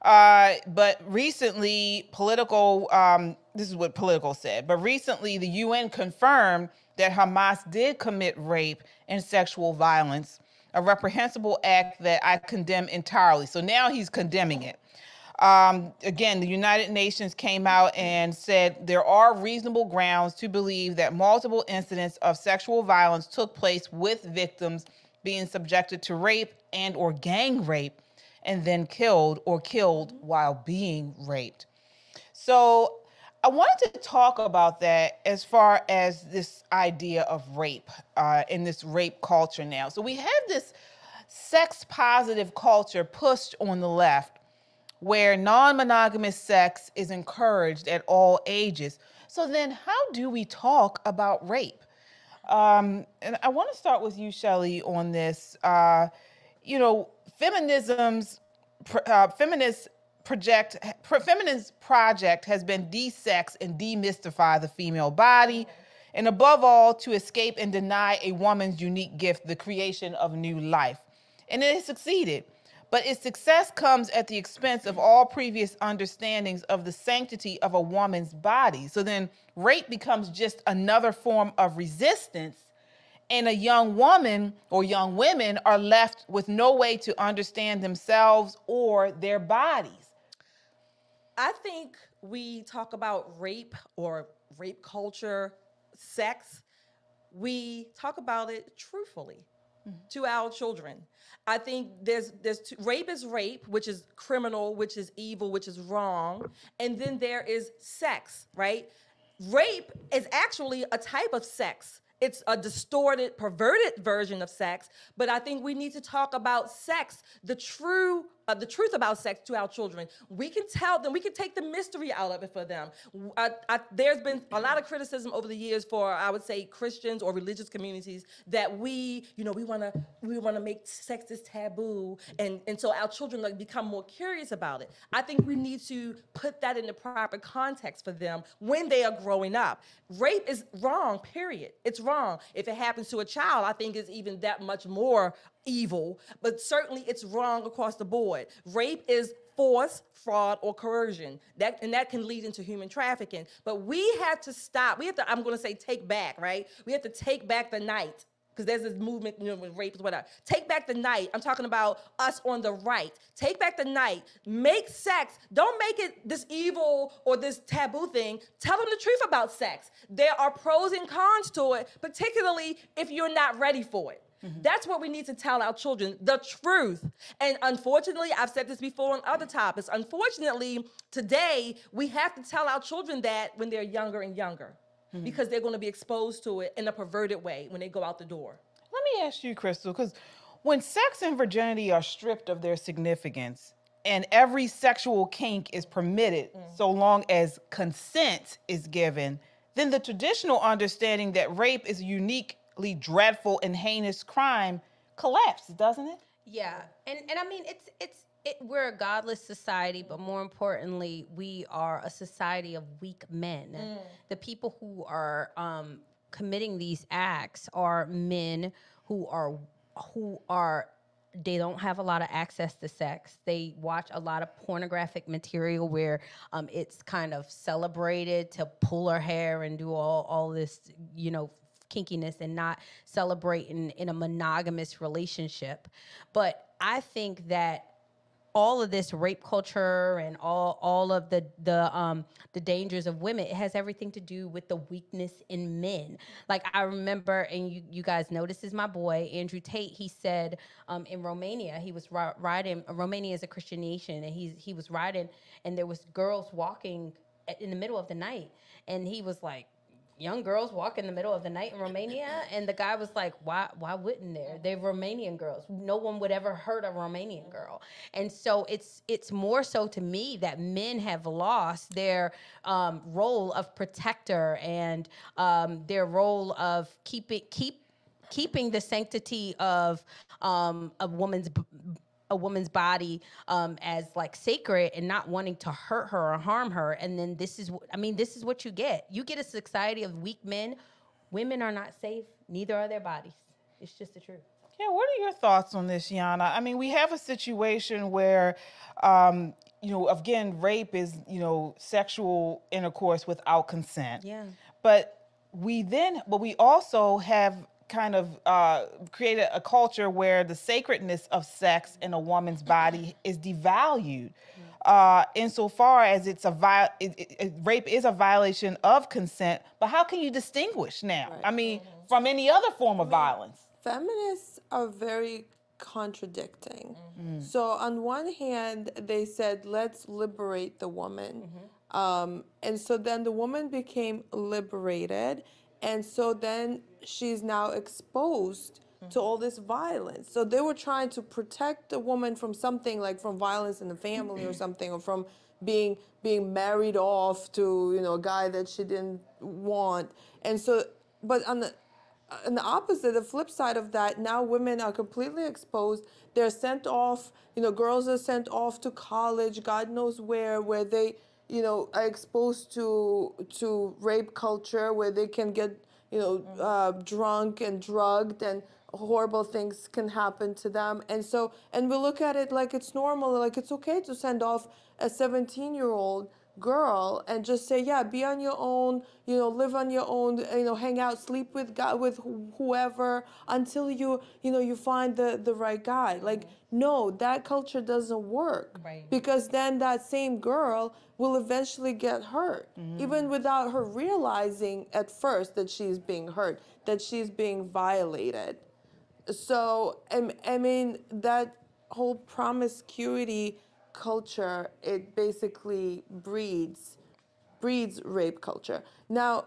Uh, but recently, political, um, this is what Politico said, but recently the U N confirmed that Hamas did commit rape and sexual violence, a reprehensible act that I condemn entirely. So now he's condemning it. Um, again, the United Nations came out and said there are reasonable grounds to believe that multiple incidents of sexual violence took place with victims being subjected to rape and or gang rape, and then killed or killed while being raped. So I wanted to talk about that as far as this idea of rape uh, in this rape culture now. So we have this sex positive culture pushed on the left where non-monogamous sex is encouraged at all ages. So then how do we talk about rape? Um, and I want to start with you, Shelley, on this. Uh, you know, feminism's uh, feminist project, feminist project has been de-sex and demystify the female body, and above all, to escape and deny a woman's unique gift, the creation of new life. And it has succeeded, but its success comes at the expense of all previous understandings of the sanctity of a woman's body. So then rape becomes just another form of resistance, and a young woman or young women are left with no way to understand themselves or their bodies. I think we talk about rape or rape culture, sex, we talk about it truthfully mm-hmm. to our children. I think there's there's two, rape is rape, which is criminal, which is evil, which is wrong, and then there is sex, right? Rape is actually a type of sex. It's a distorted, perverted version of sex, but I think we need to talk about sex, the true uh, the truth about sex to our children. We can tell them, we can take the mystery out of it for them. I, I, there's been a lot of criticism over the years for, I would say, Christians or religious communities that we, you know, we wanna we wanna make sex this taboo, and, and so our children like become more curious about it. I think we need to put that in the proper context for them when they are growing up. Rape is wrong, period. It's wrong. If it happens to a child, I think it's even that much more evil, but certainly it's wrong across the board. Rape is force, fraud, or coercion, that, and that can lead into human trafficking. But we have to stop. We have to, I'm going to say, take back, right? We have to take back the night, because there's this movement, you know, with rape and whatnot. Take back the night. I'm talking about us on the right. Take back the night. Make sex. Don't make it this evil or this taboo thing. Tell them the truth about sex. There are pros and cons to it, particularly if you're not ready for it. Mm-hmm. That's what we need to tell our children, the truth. And unfortunately, I've said this before on other topics, unfortunately, today, we have to tell our children that when they're younger and younger, because they're going to be exposed to it in a perverted way when they go out the door. Let me ask you, Crystal, because when sex and virginity are stripped of their significance and every sexual kink is permitted mm. so long as consent is given, then the traditional understanding that rape is a uniquely dreadful and heinous crime collapses, doesn't it? Yeah. And and I mean, it's it's it, we're a godless society, but more importantly, we are a society of weak men. Mm. The people who are um, committing these acts are men who are, who are, they don't have a lot of access to sex. They watch a lot of pornographic material where um, it's kind of celebrated to pull her hair and do all, all this, you know, kinkiness, and not celebrating in a monogamous relationship. But I think that all of this rape culture and all all of the the um the dangers of women, it has everything to do with the weakness in men. Like I remember, and you you guys know this is my boy Andrew Tate. He said um in Romania he was riding. Romania is a Christian nation, and he he was riding, and there was girls walking in the middle of the night, and he was like, young girls walk in the middle of the night in Romania? And the guy was like, why why wouldn't there? They're Romanian girls. No one would ever hurt a Romanian girl. And so it's it's more so to me that men have lost their um, role of protector and um, their role of keep it, keep keeping the sanctity of um, a woman's b a woman's body um, as like sacred, and not wanting to hurt her or harm her. And then this is, I mean, this is what you get. You get a society of weak men. Women are not safe. Neither are their bodies. It's just the truth. Yeah. What are your thoughts on this, Yana? I mean, we have a situation where, um, you know, again, rape is, you know, sexual intercourse without consent. Yeah. But we then, but we also have kind of uh, created a culture where the sacredness of sex in a woman's body is devalued uh, insofar as it's a vi it, it, it, rape is a violation of consent. But how can you distinguish now? Right. I mean, from any other form of I mean, violence? Feminists are very contradicting. Mm-hmm. So on one hand, they said, let's liberate the woman. Mm-hmm. Um, and so then the woman became liberated. And so then she's now exposed mm-hmm. to all this violence. So they were trying to protect the woman from something, like from violence in the family mm-hmm. or something, or from being being married off to, you know, a guy that she didn't want. And so, but on the on the opposite, the flip side of that, now women are completely exposed. They're sent off, you know, girls are sent off to college, God knows where, where they, you know, are exposed to to rape culture, where they can get, you know, uh, drunk and drugged, and horrible things can happen to them. And so, and we look at it like it's normal, like it's okay to send off a seventeen-year-old girl and just say, yeah, be on your own, you know, live on your own, you know, hang out, sleep with God, with whoever, until you, you know, you find the, the right guy. Like, no, that culture doesn't work. Right. Because then that same girl will eventually get hurt, mm-hmm. even without her realizing at first that she's being hurt, that she's being violated. So, I mean, that whole promiscuity culture, it basically breeds, breeds rape culture. Now,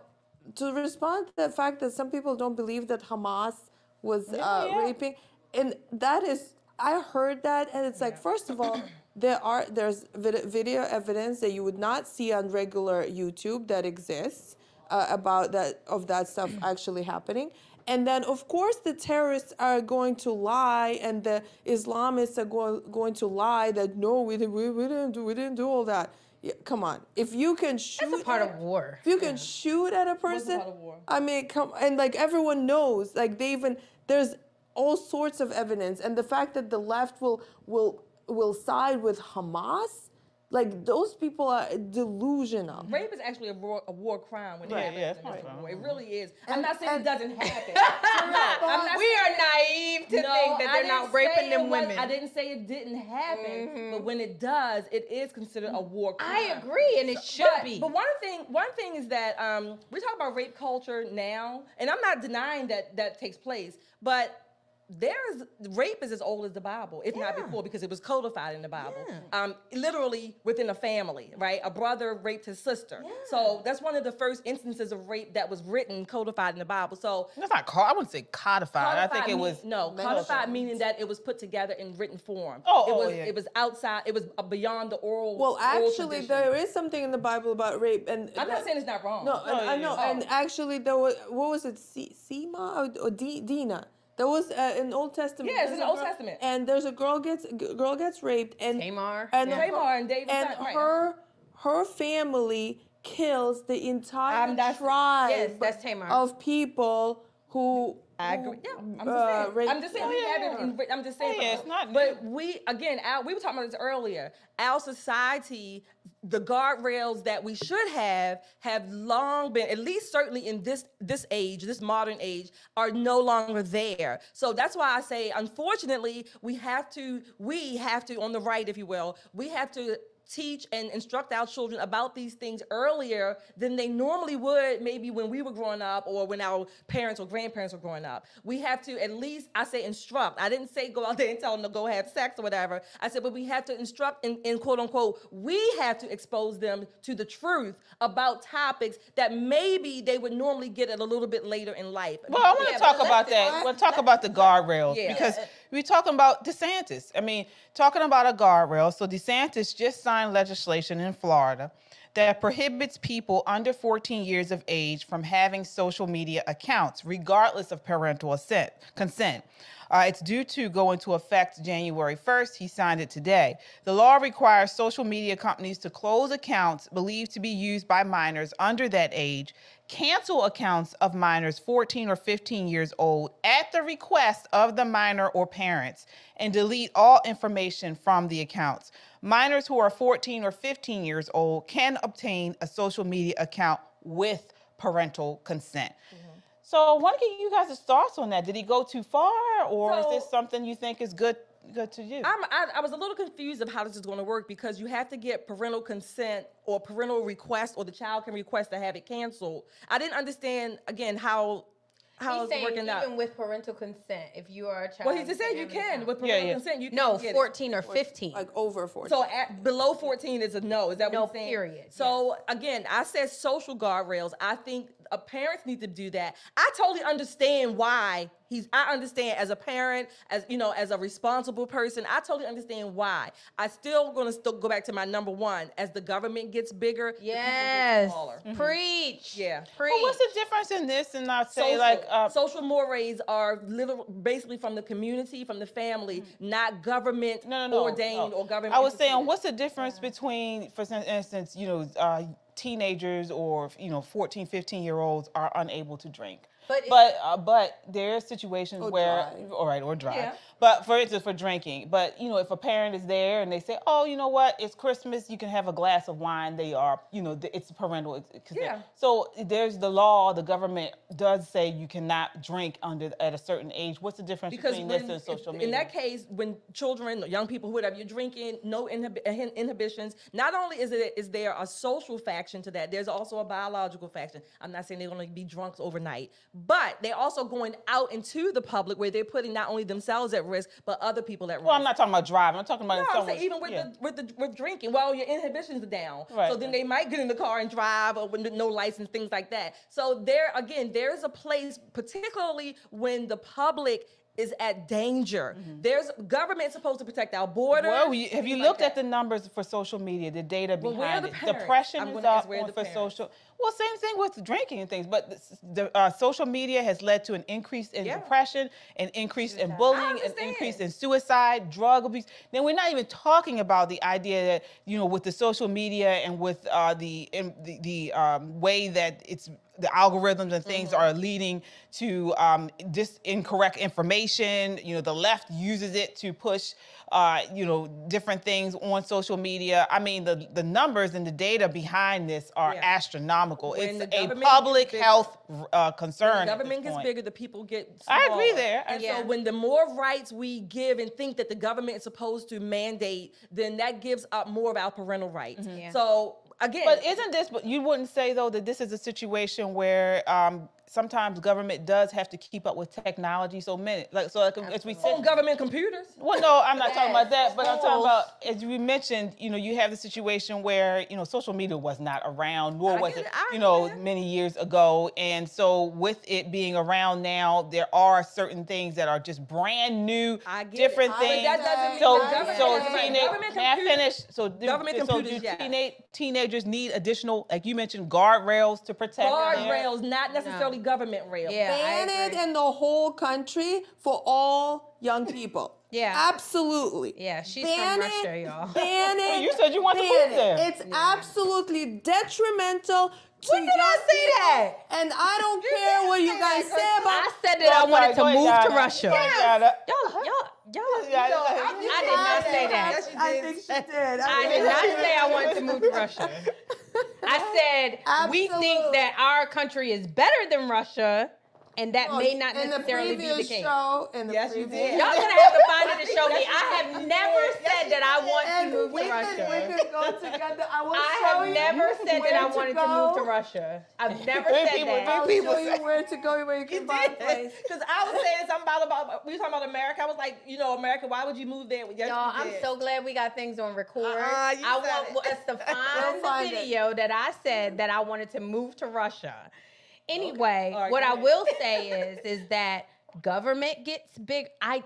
to respond to the fact that some people don't believe that Hamas was yeah, uh, yeah. raping, and that is, I heard that, and it's yeah. like, first of all, there are there's vid- video evidence that you would not see on regular YouTube that exists uh, about that of that stuff actually happening. And then, of course, the terrorists are going to lie, and the Islamists are go- going to lie that, no, we didn't, we, we didn't do, we didn't do all that. Yeah, come on, if you can shoot, that's a part at, of war. If you can yeah. shoot at a person, part of war. I mean, come and like everyone knows, like they even there's all sorts of evidence, and the fact that the left will will will side with Hamas. Like, those people are delusional. Rape is actually a war, a war crime when it right, happens. Yeah, right. War. It really is. And, I'm not saying and, it doesn't happen. I'm not, I'm not we are naive to no, think that they're not raping them women. Was, I didn't say it didn't happen, mm-hmm. but when it does, it is considered a war crime. I agree, and it should but, be. But one thing, one thing is that um, we talk about rape culture now, and I'm not denying that that takes place, but there's rape is as old as the Bible, if yeah. not before, because it was codified in the Bible. Yeah. Um, literally within a family, right? A brother raped his sister. Yeah. So that's one of the first instances of rape that was written, codified in the Bible. So that's not called. I wouldn't say codified. codified I think mean, it was no codified, meaning that it was put together in written form. Oh, it was. Oh, yeah. It was outside. It was beyond the oral. Well, actually, oral there is something in the Bible about rape, and I'm that, not saying it's not wrong. No, no and, yeah, I know. Yeah. And actually, there was what was it, C- Sema or, or D- Dina? There was uh, an Old Testament. Yes, yeah, in the Old girl, Testament. And there's a girl gets g- girl gets raped, and Tamar, and yeah. Tamar, and David, and right. her her family kills the entire um, that's, tribe yes, that's Tamar. Of people who. I agree. Yeah, I'm just uh, saying. Rape. I'm just saying. Oh, we yeah. have it in, I'm just saying. Oh, yeah, it's not. But new. we again, our, we were talking about this earlier. Our society, the guardrails that we should have, have long been, at least certainly in this this age, this modern age, are no longer there. So that's why I say, unfortunately, we have to, we have to, on the right, if you will, we have to teach and instruct our children about these things earlier than they normally would maybe when we were growing up or when our parents or grandparents were growing up. We have to at least, I say instruct. I didn't say go out there and tell them to go have sex or whatever. I said, but we have to instruct and, and quote unquote, we have to expose them to the truth about topics that maybe they would normally get at a little bit later in life. Well, I want to yeah, talk about that. I, we'll talk about the guardrails yeah. because we're talking about DeSantis. I mean, talking about a guardrail. So DeSantis just signed legislation in Florida that prohibits people under fourteen years of age from having social media accounts, regardless of parental consent. Uh, it's due to go into effect January first. He signed it today. The law requires social media companies to close accounts believed to be used by minors under that age, cancel accounts of minors fourteen or fifteen years old at the request of the minor or parents, and delete all information from the accounts. Minors who are fourteen or fifteen years old can obtain a social media account with parental consent. Mm-hmm. So I want to get you guys' thoughts on that. Did he go too far, or so, is this something you think is good good to do? I'm, I, I was a little confused of how this is going to work, because you have to get parental consent or parental request, or the child can request to have it canceled. I didn't understand, again, how how it's working even out. Even with parental consent, if you are a child. Well, he just said you can with parental yeah, yeah. consent. You no, can fourteen it. Or fifteen, like over fourteen. So at, below fourteen is a no. Is that no, what you're saying? No, period. So yes. Again, I said social guardrails. I think a parents need to do that. I totally understand why he's. I understand as a parent, as you know, as a responsible person. I totally understand why. I still gonna still go back to my number one. As the government gets bigger, yes, the people get smaller. Mm-hmm. Preach. Yeah, preach. Well, what's the difference in this and not say social, like uh, social mores are little basically from the community, from the family, mm-hmm. not government no, no, no, ordained no. or government. I was saying, what's the difference yeah. between, for instance, you know. Uh, teenagers or, you know, fourteen, fifteen year olds are unable to drink. But but, uh, but there are situations where, drive. all right, or drive. Yeah. But for instance, for drinking. But, you know, if a parent is there and they say, oh, you know what, it's Christmas, you can have a glass of wine. They are, you know, it's parental. It's, yeah. So there's the law, the government does say you cannot drink under at a certain age. What's the difference because between when, this and social media? In that case, when children, young people, whatever, you're drinking, no inhib- inhibitions, not only is, it, is there a social faction to that, there's also a biological faction. I'm not saying they're going to be drunk overnight. But they're also going out into the public where they're putting not only themselves at risk, but other people at risk. Well, I'm not talking about driving. I'm talking about... No, I'm saying even with, yeah. the, with, the, with drinking. Well, your inhibitions are down. Right. So then they might get in the car and drive or with no license, things like that. So there, again, there is a place, particularly when the public is at danger. Mm-hmm. There's government's supposed to protect our borders. Well, we, have you looked like at the numbers for social media, the data behind well, the it? Parents? Depression I'm is up on, for parents. Social. Well, same thing with drinking and things, but the uh, social media has led to an increase in yeah. depression, an increase in bullying, an increase in suicide, drug abuse. Then we're not even talking about the idea that, you know, with the social media and with uh, the in, the, the um, way that it's the algorithms and things mm-hmm. are leading to um, dis incorrect information. You know, the left uses it to push, uh, you know, different things on social media. I mean, the, the numbers and the data behind this are yeah. astronomical. When it's a public health uh, concern. When the government gets bigger, the people get smaller. I agree there. And yeah. so when the more rights we give and think that the government is supposed to mandate, then that gives up more of our parental rights. Mm-hmm. yeah. So, again, but isn't this, you wouldn't say though that this is a situation where um, sometimes government does have to keep up with technology so many, like, so like, as we said. On government computers? Well, no, I'm not yes. talking about that, but I'm talking about, as we mentioned, you know, you have the situation where, you know, social media was not around, nor was it, you know, many years ago. And so with it being around now, there are certain things that are just brand new, different things. So government computers, yeah. teenage, teenagers need additional, like you mentioned, guardrails to protect them. Guardrails, not necessarily government rail. Yeah, ban it in the whole country for all young people. Yeah, absolutely. Yeah, she's ban from Russia, y'all. Ban it. You said you want to move there. It's yeah. absolutely detrimental. When did I say that? And I don't you care what you guys say about. I said that I wanted to move to Russia. Y'all, y'all. Y'all, you know, I, I did not say that. I think she did. I did not say I wanted to move to Russia. I said, absolutely. We think that our country is better than Russia, and that oh, may not necessarily the be the case. Show, in the yes, previous you did. Y'all going to have to find it to show me. I have never said that I want to move to Russia. We could go together. I, will I show have you never said that I wanted to, to move to Russia. I've never said people, that. I'll people show you where to go, where you can you buy did. A place. Because I was saying something about, about, we were talking about America. I was like, you know, America, why would you move there? Yes, y'all, I'm so glad we got things on record. Uh-uh, I want it. us to find the video it. that I said that I wanted to move to Russia. Anyway, okay. right, what I will say is, is that government gets big. I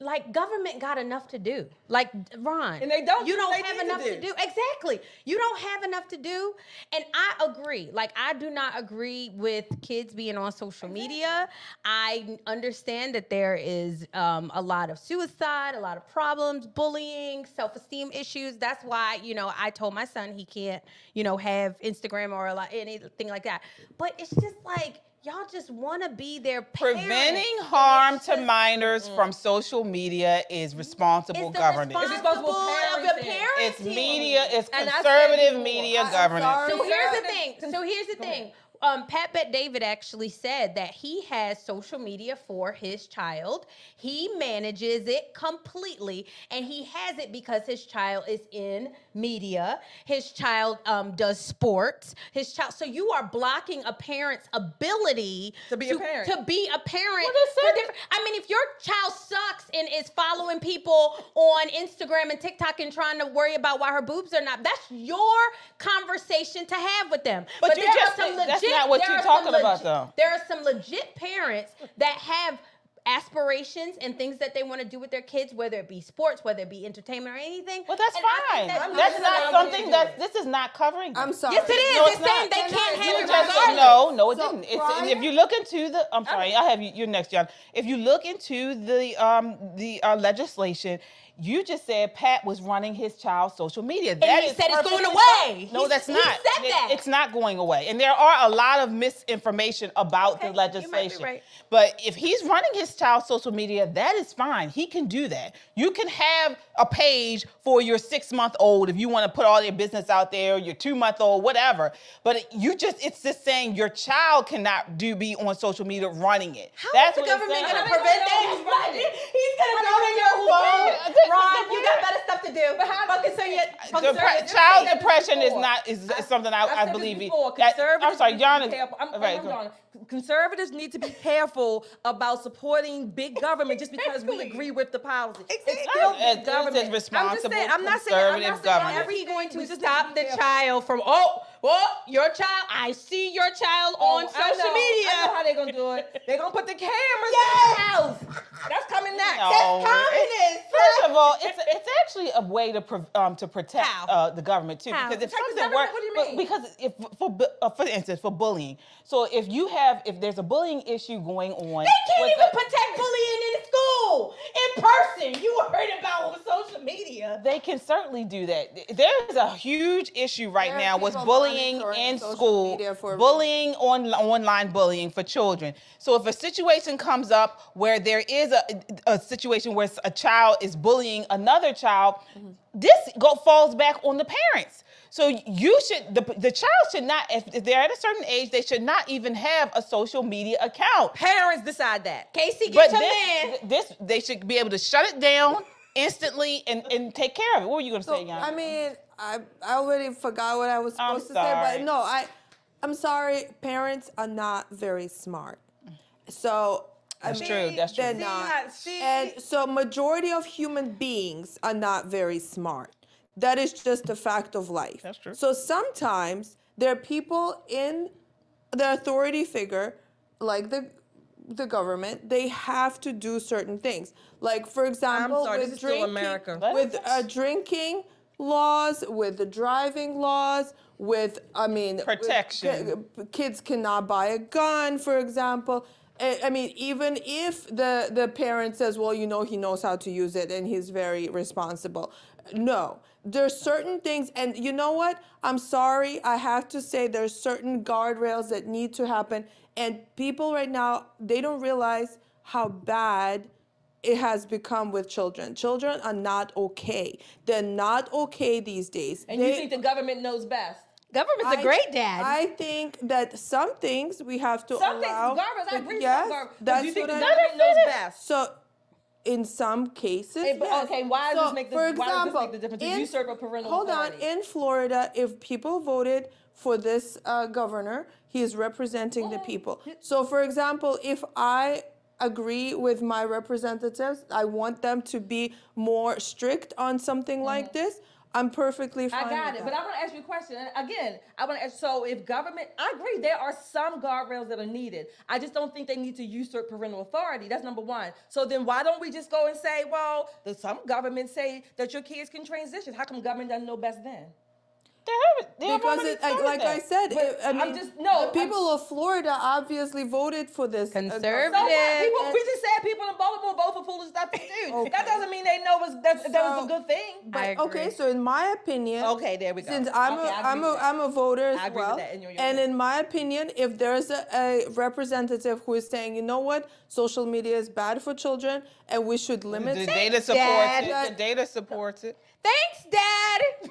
like government got enough to do. Like Ron, and they don't. You don't have enough to do. to do. Exactly, you don't have enough to do. And I agree. Like I do not agree with kids being on social media. I understand that there is um, a lot of suicide, a lot of problems, bullying, self-esteem issues. That's why you know I told my son he can't you know have Instagram or a lot, anything like that. But it's just like. Y'all just want to be their parents. Preventing harm to minors mm. from social media is responsible it's governance. It's responsible of the parents. It's media. It's and conservative media governance. So here's the thing. So here's the thing. um, Pat Bet David actually said that he has social media for his child. He manages it completely, and he has it because his child is in media. His child um, does sports. His child. So you are blocking a parent's ability to be to, a parent. To be a parent. Well, for different, I mean, if your child sucks and is following people on Instagram and TikTok and trying to worry about why her boobs are not, that's your conversation to have with them. But, but you there just are some legit, that's not what you're talking legit, about, though. There are some legit parents that have aspirations and things that they want to do with their kids, whether it be sports, whether it be entertainment or anything. Well, that's and fine. That's, that's not something that this is not covering. Them. I'm sorry. Yes, it is. No, it's, it's saying they can't have it regardless. No, no, it so didn't. It's, if you look into the, I'm sorry, I have you. You're next, John. If you look into the um the uh, legislation. You just said Pat was running his child's social media. And that he is said it's going away. No, He's, that's not. He said that. It, it's not going away. And there are a lot of misinformation about okay, the legislation. Right. But if he's running his child's social media, that is fine. He can do that. You can have a page for your six-month-old if you want to put all your business out there, your two-month-old, whatever. But you just, it's just saying your child cannot do be on social media running it. How that's is the government going to prevent that? He's going to go to your phone. Ron, you got better stuff to do. But how conservative? Conservative child depression is not is, is something I, I, I believe. Before, conservatives that, I'm sorry, John. Is, I'm, right, I'm wrong. Conservatives need to be careful about supporting big government just because exactly. we agree with the policy. Exactly. It's still big it's government. Responsible I'm just saying. I'm not saying. I'm not saying. Are we going to stop the child from? Oh, well, your child. I see your child oh, on social I know, media. I know how they're gonna do it. They're gonna put the cameras yes. in the house. That's coming next. No. That's communist. First of all, it's it's actually a way to um to protect uh, the government too, How? Because if protect something works, because if for uh, for instance for bullying, so if you have if there's a bullying issue going on, they can't even the, protect bullying in school in person. You heard about on social media. They can certainly do that. There is a huge issue right there now with bullying in school, bullying on online bullying for children. So if a situation comes up where there is a, a situation where a child is bullying another child, mm-hmm. this go, falls back on the parents. So you should, the, the child should not, if, if they're at a certain age, they should not even have a social media account. Parents decide that. Casey, get but your this, man. This, they should be able to shut it down instantly and, and take care of it. What were you going to so, say, Yana? I mean, I, I already forgot what I was supposed I'm to sorry. say, but no, I, I'm sorry. Parents are not very smart. So... That's I mean, true, that's true. They're not. And so majority of human beings are not very smart. That is just a fact of life. That's true. So sometimes there are people in the authority figure, like the the government, they have to do certain things. Like, for example, I'm sorry, with, this is drinking, still America. with uh, drinking laws, with the driving laws, with, I mean... Protection. With, kids cannot buy a gun, for example. I mean, even if the, the parent says, well, you know, he knows how to use it and he's very responsible. No, there's certain things. And you know what? I'm sorry. I have to say there's certain guardrails that need to happen. And people right now, they don't realize how bad it has become with children. Children are not okay. They're not okay these days. And they, you think the government knows best? Government's I, a great dad. I think that some things we have to some allow. Some things, government, I agree with yes, government. That's you think what the government knows best. So, in some cases, hey, but, yes. Okay, why, so, does this make the, for example, why does this make the difference? In, you serve a parental Hold authority. on. In Florida, if people voted for this uh, governor, he is representing okay. the people. So, for example, if I agree with my representatives, I want them to be more strict on something mm-hmm. like this, I'm perfectly fine. I got it, that. but I want to ask you a question. And again, I want to ask, so if government, I agree, there are some guardrails that are needed. I just don't think they need to usurp parental authority. That's number one. So then why don't we just go and say, well, the, some governments say that your kids can transition. How come government doesn't know best then? They haven't. They because haven't it, I, like that. I said, it, I mean, I'm just, no, the people I'm, of Florida obviously voted for this. Conservative. So people, we just said people in Baltimore vote for foolish stuff to do. Okay. That doesn't mean they know was, that, so, that was a good thing. But, I agree. Okay, so in my opinion, okay, there we go. Since I'm okay, a, I'm a, I'm a voter as I agree well, with that in your, your and opinion. in my opinion, if there's a, a representative who is saying, you know what, social media is bad for children, and we should limit the, the it, data supports Dad. it. The data supports it. Thanks, Dad.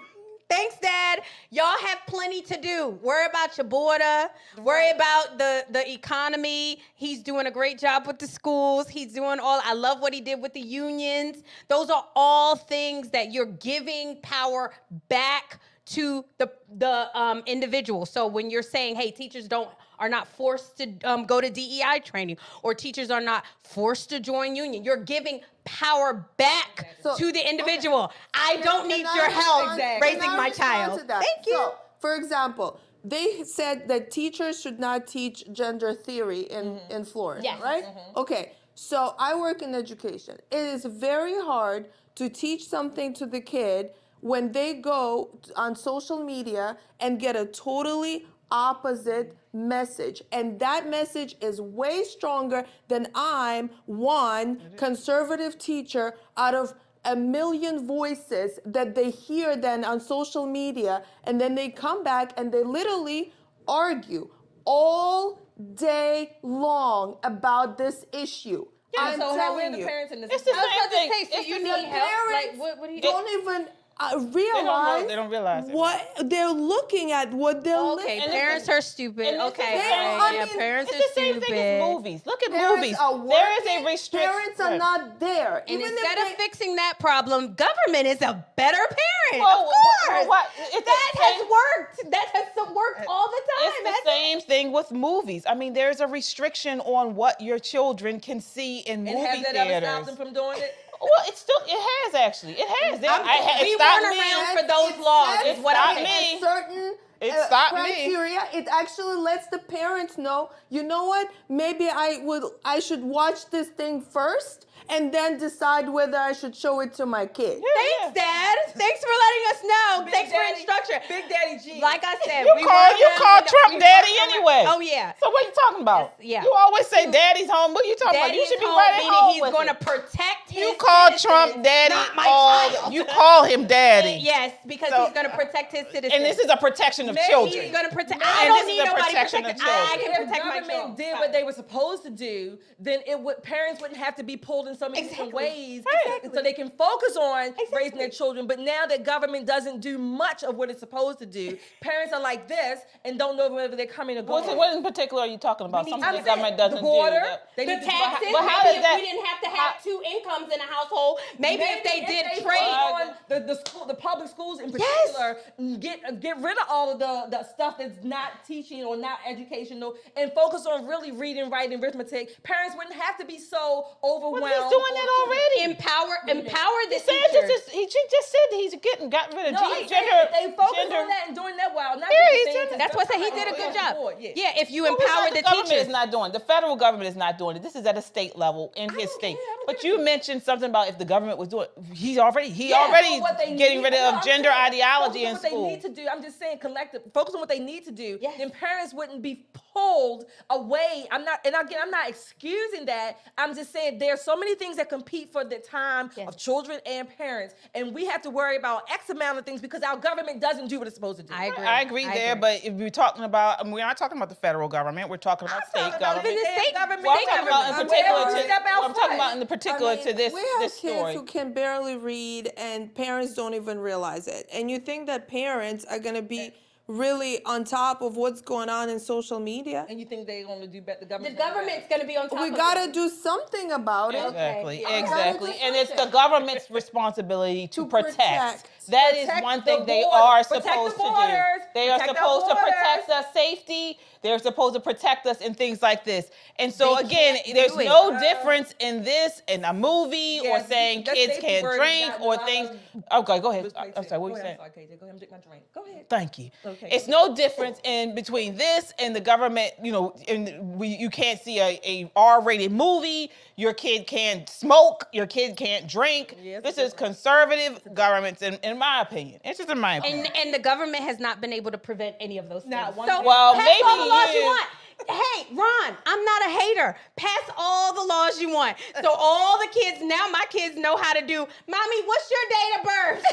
Thanks, Dad. Y'all have plenty to do. Worry about your border. Worry about the, the economy. He's doing a great job with the schools. He's doing all, I love what he did with the unions. Those are all things that you're giving power back to the the um, individual. So when you're saying, hey, teachers don't are not forced to um, go to D E I training, or teachers are not forced to join union, you're giving power back so, to the individual. Okay. I can don't I, need your help exactly. raising my child. Thank you. So, for example, they said that teachers should not teach gender theory in, mm-hmm. in Florida, yes. right? Mm-hmm. Okay, so I work in education. It is very hard to teach something to the kid when they go on social media and get a totally opposite message. And that message is way stronger than I'm one conservative teacher out of a million voices that they hear then on social media. And then they come back and they literally argue all day long about this issue. Yeah, I'm so telling you. Parents in this it's the same thing. If you need help, like, what, what do you don't do? even... I realize they don't, know, they don't realize it. What they're looking at, what they're okay, looking at. Parents are stupid. Okay, they, I mean, yeah, parents are stupid. It's the same thing as movies. Look at parents movies. Working, there is a restriction. Parents are not there. And Even instead they, of fixing that problem, government is a better parent. Well, of course. Well, what, it's that the same, has worked. That has worked all the time. It's the That's same it. thing with movies. I mean, there's a restriction on what your children can see in and movie theaters. And has that ever stopped them from doing it? Well, it's still, it has actually. It has. It, I, it we weren't me. around for those it laws, is what I mean. Certain it uh, criteria. Me. It actually lets the parents know, you know what, maybe I would, I should watch this thing first and then decide whether I should show it to my kid. Yeah, Thanks, yeah. Dad. Thanks for letting us know. Big Thanks Daddy, for instruction. Big Daddy G. Like I said, you we call, you call Trump Daddy anyway. Oh, yeah. So what are you talking about? Yes, yeah. You always say Daddy's home. What are you talking Daddy about? You should be right at home. He's going to protect his You call citizens, Trump Daddy. All, you call him Daddy. Yes, because so, he's going to protect his citizens. And this is a protection of Maybe children. He's going to protect. I don't need nobody protecting. I can if protect my children. If government did what they were supposed to do, then it would parents wouldn't have to be pulled in so many exactly. different ways exactly. so they can focus on exactly. raising their children. But now that government doesn't do much of what it's supposed to do, parents are like this and don't know whether they're coming or going. What, what in particular are you talking about? Something the government doesn't do. The border, do, the taxes. But how maybe if that, we didn't have to have how, two incomes in a household, maybe, maybe if they if did they trade on the, the, school, the public schools in particular, yes. get, get rid of all of the, the stuff that's not teaching or not educational and focus on really reading, writing, arithmetic. Parents wouldn't have to be so overwhelmed. Well, he's doing that already. Empower, empower the teachers. Just, he just said that he's getting got rid of no, gender. They, they focus gender. on that and doing that while not yeah, doing That's what I said. He did a good job. Yeah. yeah, if you well, empower the, the teachers, government is not doing. The federal government is not doing it. This is at a state level in I his state. Care, but you mentioned something about if the government was doing. He's already he yeah, already getting need. rid of no, gender saying, ideology in school. What they need to do. I'm just saying, collective focus on what they need to do. Yes. Then parents wouldn't be pulled away. I'm not, and again, I'm not excusing that. I'm just saying there's so. So many things that compete for the time yes. of children and parents, and we have to worry about X amount of things because our government doesn't do what it's supposed to do. I agree. I agree I there, agree. But if we're talking about, I mean, we're not talking about the federal government. We're talking about I'm state government. Even the state government. Well, I'm, talking government. To, well, I'm talking about in the particular I mean, to this. We have this kids story. who can barely read, and parents don't even realize it. And you think that parents are going to be. Okay. really on top of what's going on in social media. And you think they're going to do better? The, government the government's going to be on top we of it. We got to do something about it. Exactly, okay. exactly. And it's the government's responsibility to, to protect. protect. That protect is one thing the they are protect supposed the to do. They protect are supposed to protect us safety. They're supposed to protect us in things like this. And so they again, there's no uh, difference in this in a movie yes, or saying kids can't drink or um, things. Okay, go ahead. I'm sorry, what were you saying? Sorry, K J. Go ahead and drink my drink. Go ahead. Thank you. Okay. It's no difference in between this and the government, you know, and we, you can't see a, a R-rated movie, your kid can't smoke, your kid can't drink. Yes, this is conservative governments, in, in my opinion. It's just in my opinion. And, and the government has not been able to prevent any of those things. Not one so, well, pass maybe all the laws you, you want. Hey, Ron, I'm not a hater. Pass all the laws you want. So all the kids, now my kids know how to do, Mommy, what's your date of birth?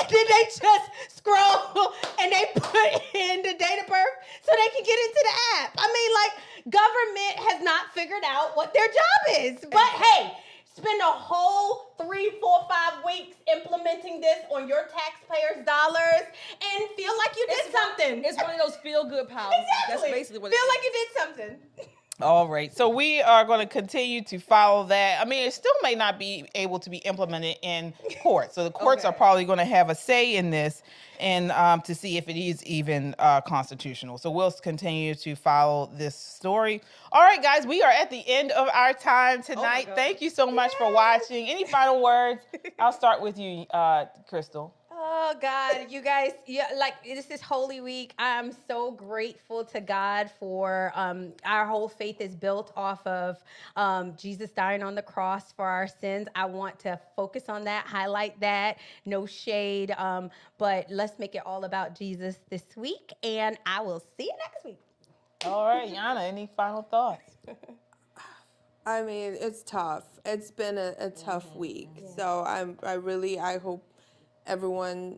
And then they just scroll and they put in the date of birth so they can get into the app. I mean, like, government has not figured out what their job is. But hey, Spend a whole three, four, five weeks implementing this on your taxpayers' dollars and feel like you did it's something. One, it's one of those feel-good policies. Exactly. That's basically what feel it Feel like you did something. All right, so we are going to continue to follow that. I mean, it still may not be able to be implemented in court. So the courts okay. are probably going to have a say in this and um, to see if it is even uh, constitutional. So we'll continue to follow this story. All right, guys, we are at the end of our time tonight. Oh Thank you so much yes. for watching. Any final words? I'll start with you, uh, Crystal. Oh, God, you guys, yeah, like, this is Holy Week. I'm so grateful to God for um, our whole faith is built off of um, Jesus dying on the cross for our sins. I want to focus on that, highlight that, no shade, um, but let's make it all about Jesus this week, and I will see you next week. All right, Yana, any final thoughts? I mean, it's tough. It's been a, a tough okay. week, yeah. so I'm, I really, I hope everyone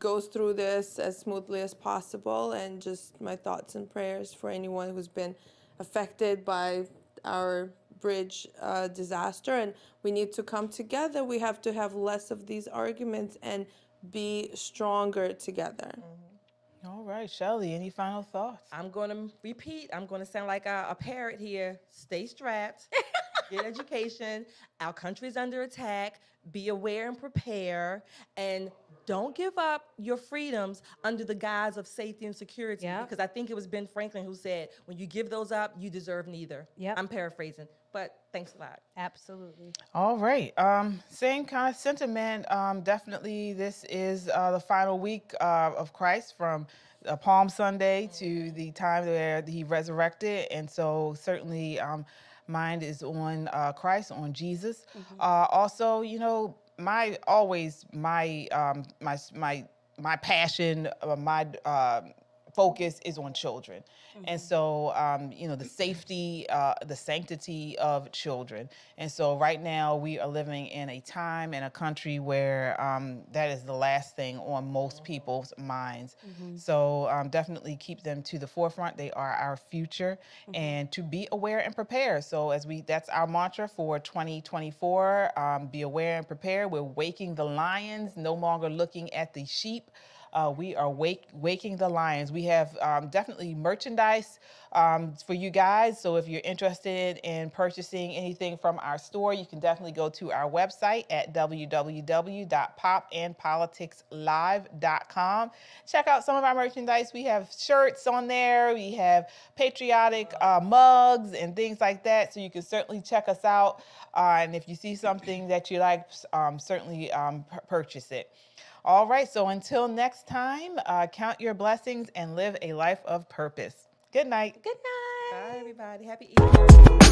goes through this as smoothly as possible, and just my thoughts and prayers for anyone who's been affected by our bridge uh, disaster. And we need to come together. We have to have less of these arguments and be stronger together. Mm-hmm. All right, Shelley, any final thoughts? I'm going to repeat. I'm going to sound like a, a parrot here. Stay strapped. Get education. Our country's under attack. Be aware and prepare, and don't give up your freedoms under the guise of safety and security. Yep. Because I think it was Ben Franklin who said, when you give those up, you deserve neither. Yep. I'm paraphrasing, but thanks a lot. Absolutely. All right. Um, same kind of sentiment. Um, definitely this is uh, the final week uh, of Christ, from uh, Palm Sunday to the time where he resurrected. And so certainly, um, mind is on uh, Christ, on Jesus. Mm-hmm. Uh, also, you know, my always my um, my my my passion, uh, my uh, focus is on children, mm-hmm. and so um, you know, the safety, uh, the sanctity of children. And so right now we are living in a time and a country where um, that is the last thing on most people's minds. Mm-hmm. So um, definitely keep them to the forefront. They are our future, mm-hmm. and to be aware and prepare. So as we, that's our mantra for twenty twenty-four. Um, be aware and prepare. We're waking the lions, no longer looking at the sheep. Uh, we are wake, waking the lions. We have um, definitely merchandise um, for you guys. So if you're interested in purchasing anything from our store, you can definitely go to our website at w w w dot pop and politics live dot com. Check out some of our merchandise. We have shirts on there. We have patriotic uh, mugs and things like that. So you can certainly check us out. Uh, and if you see something that you like, um, certainly um, purchase it. All right, so until next time, uh, count your blessings and live a life of purpose. Good night. Good night. Bye, everybody. Happy Easter.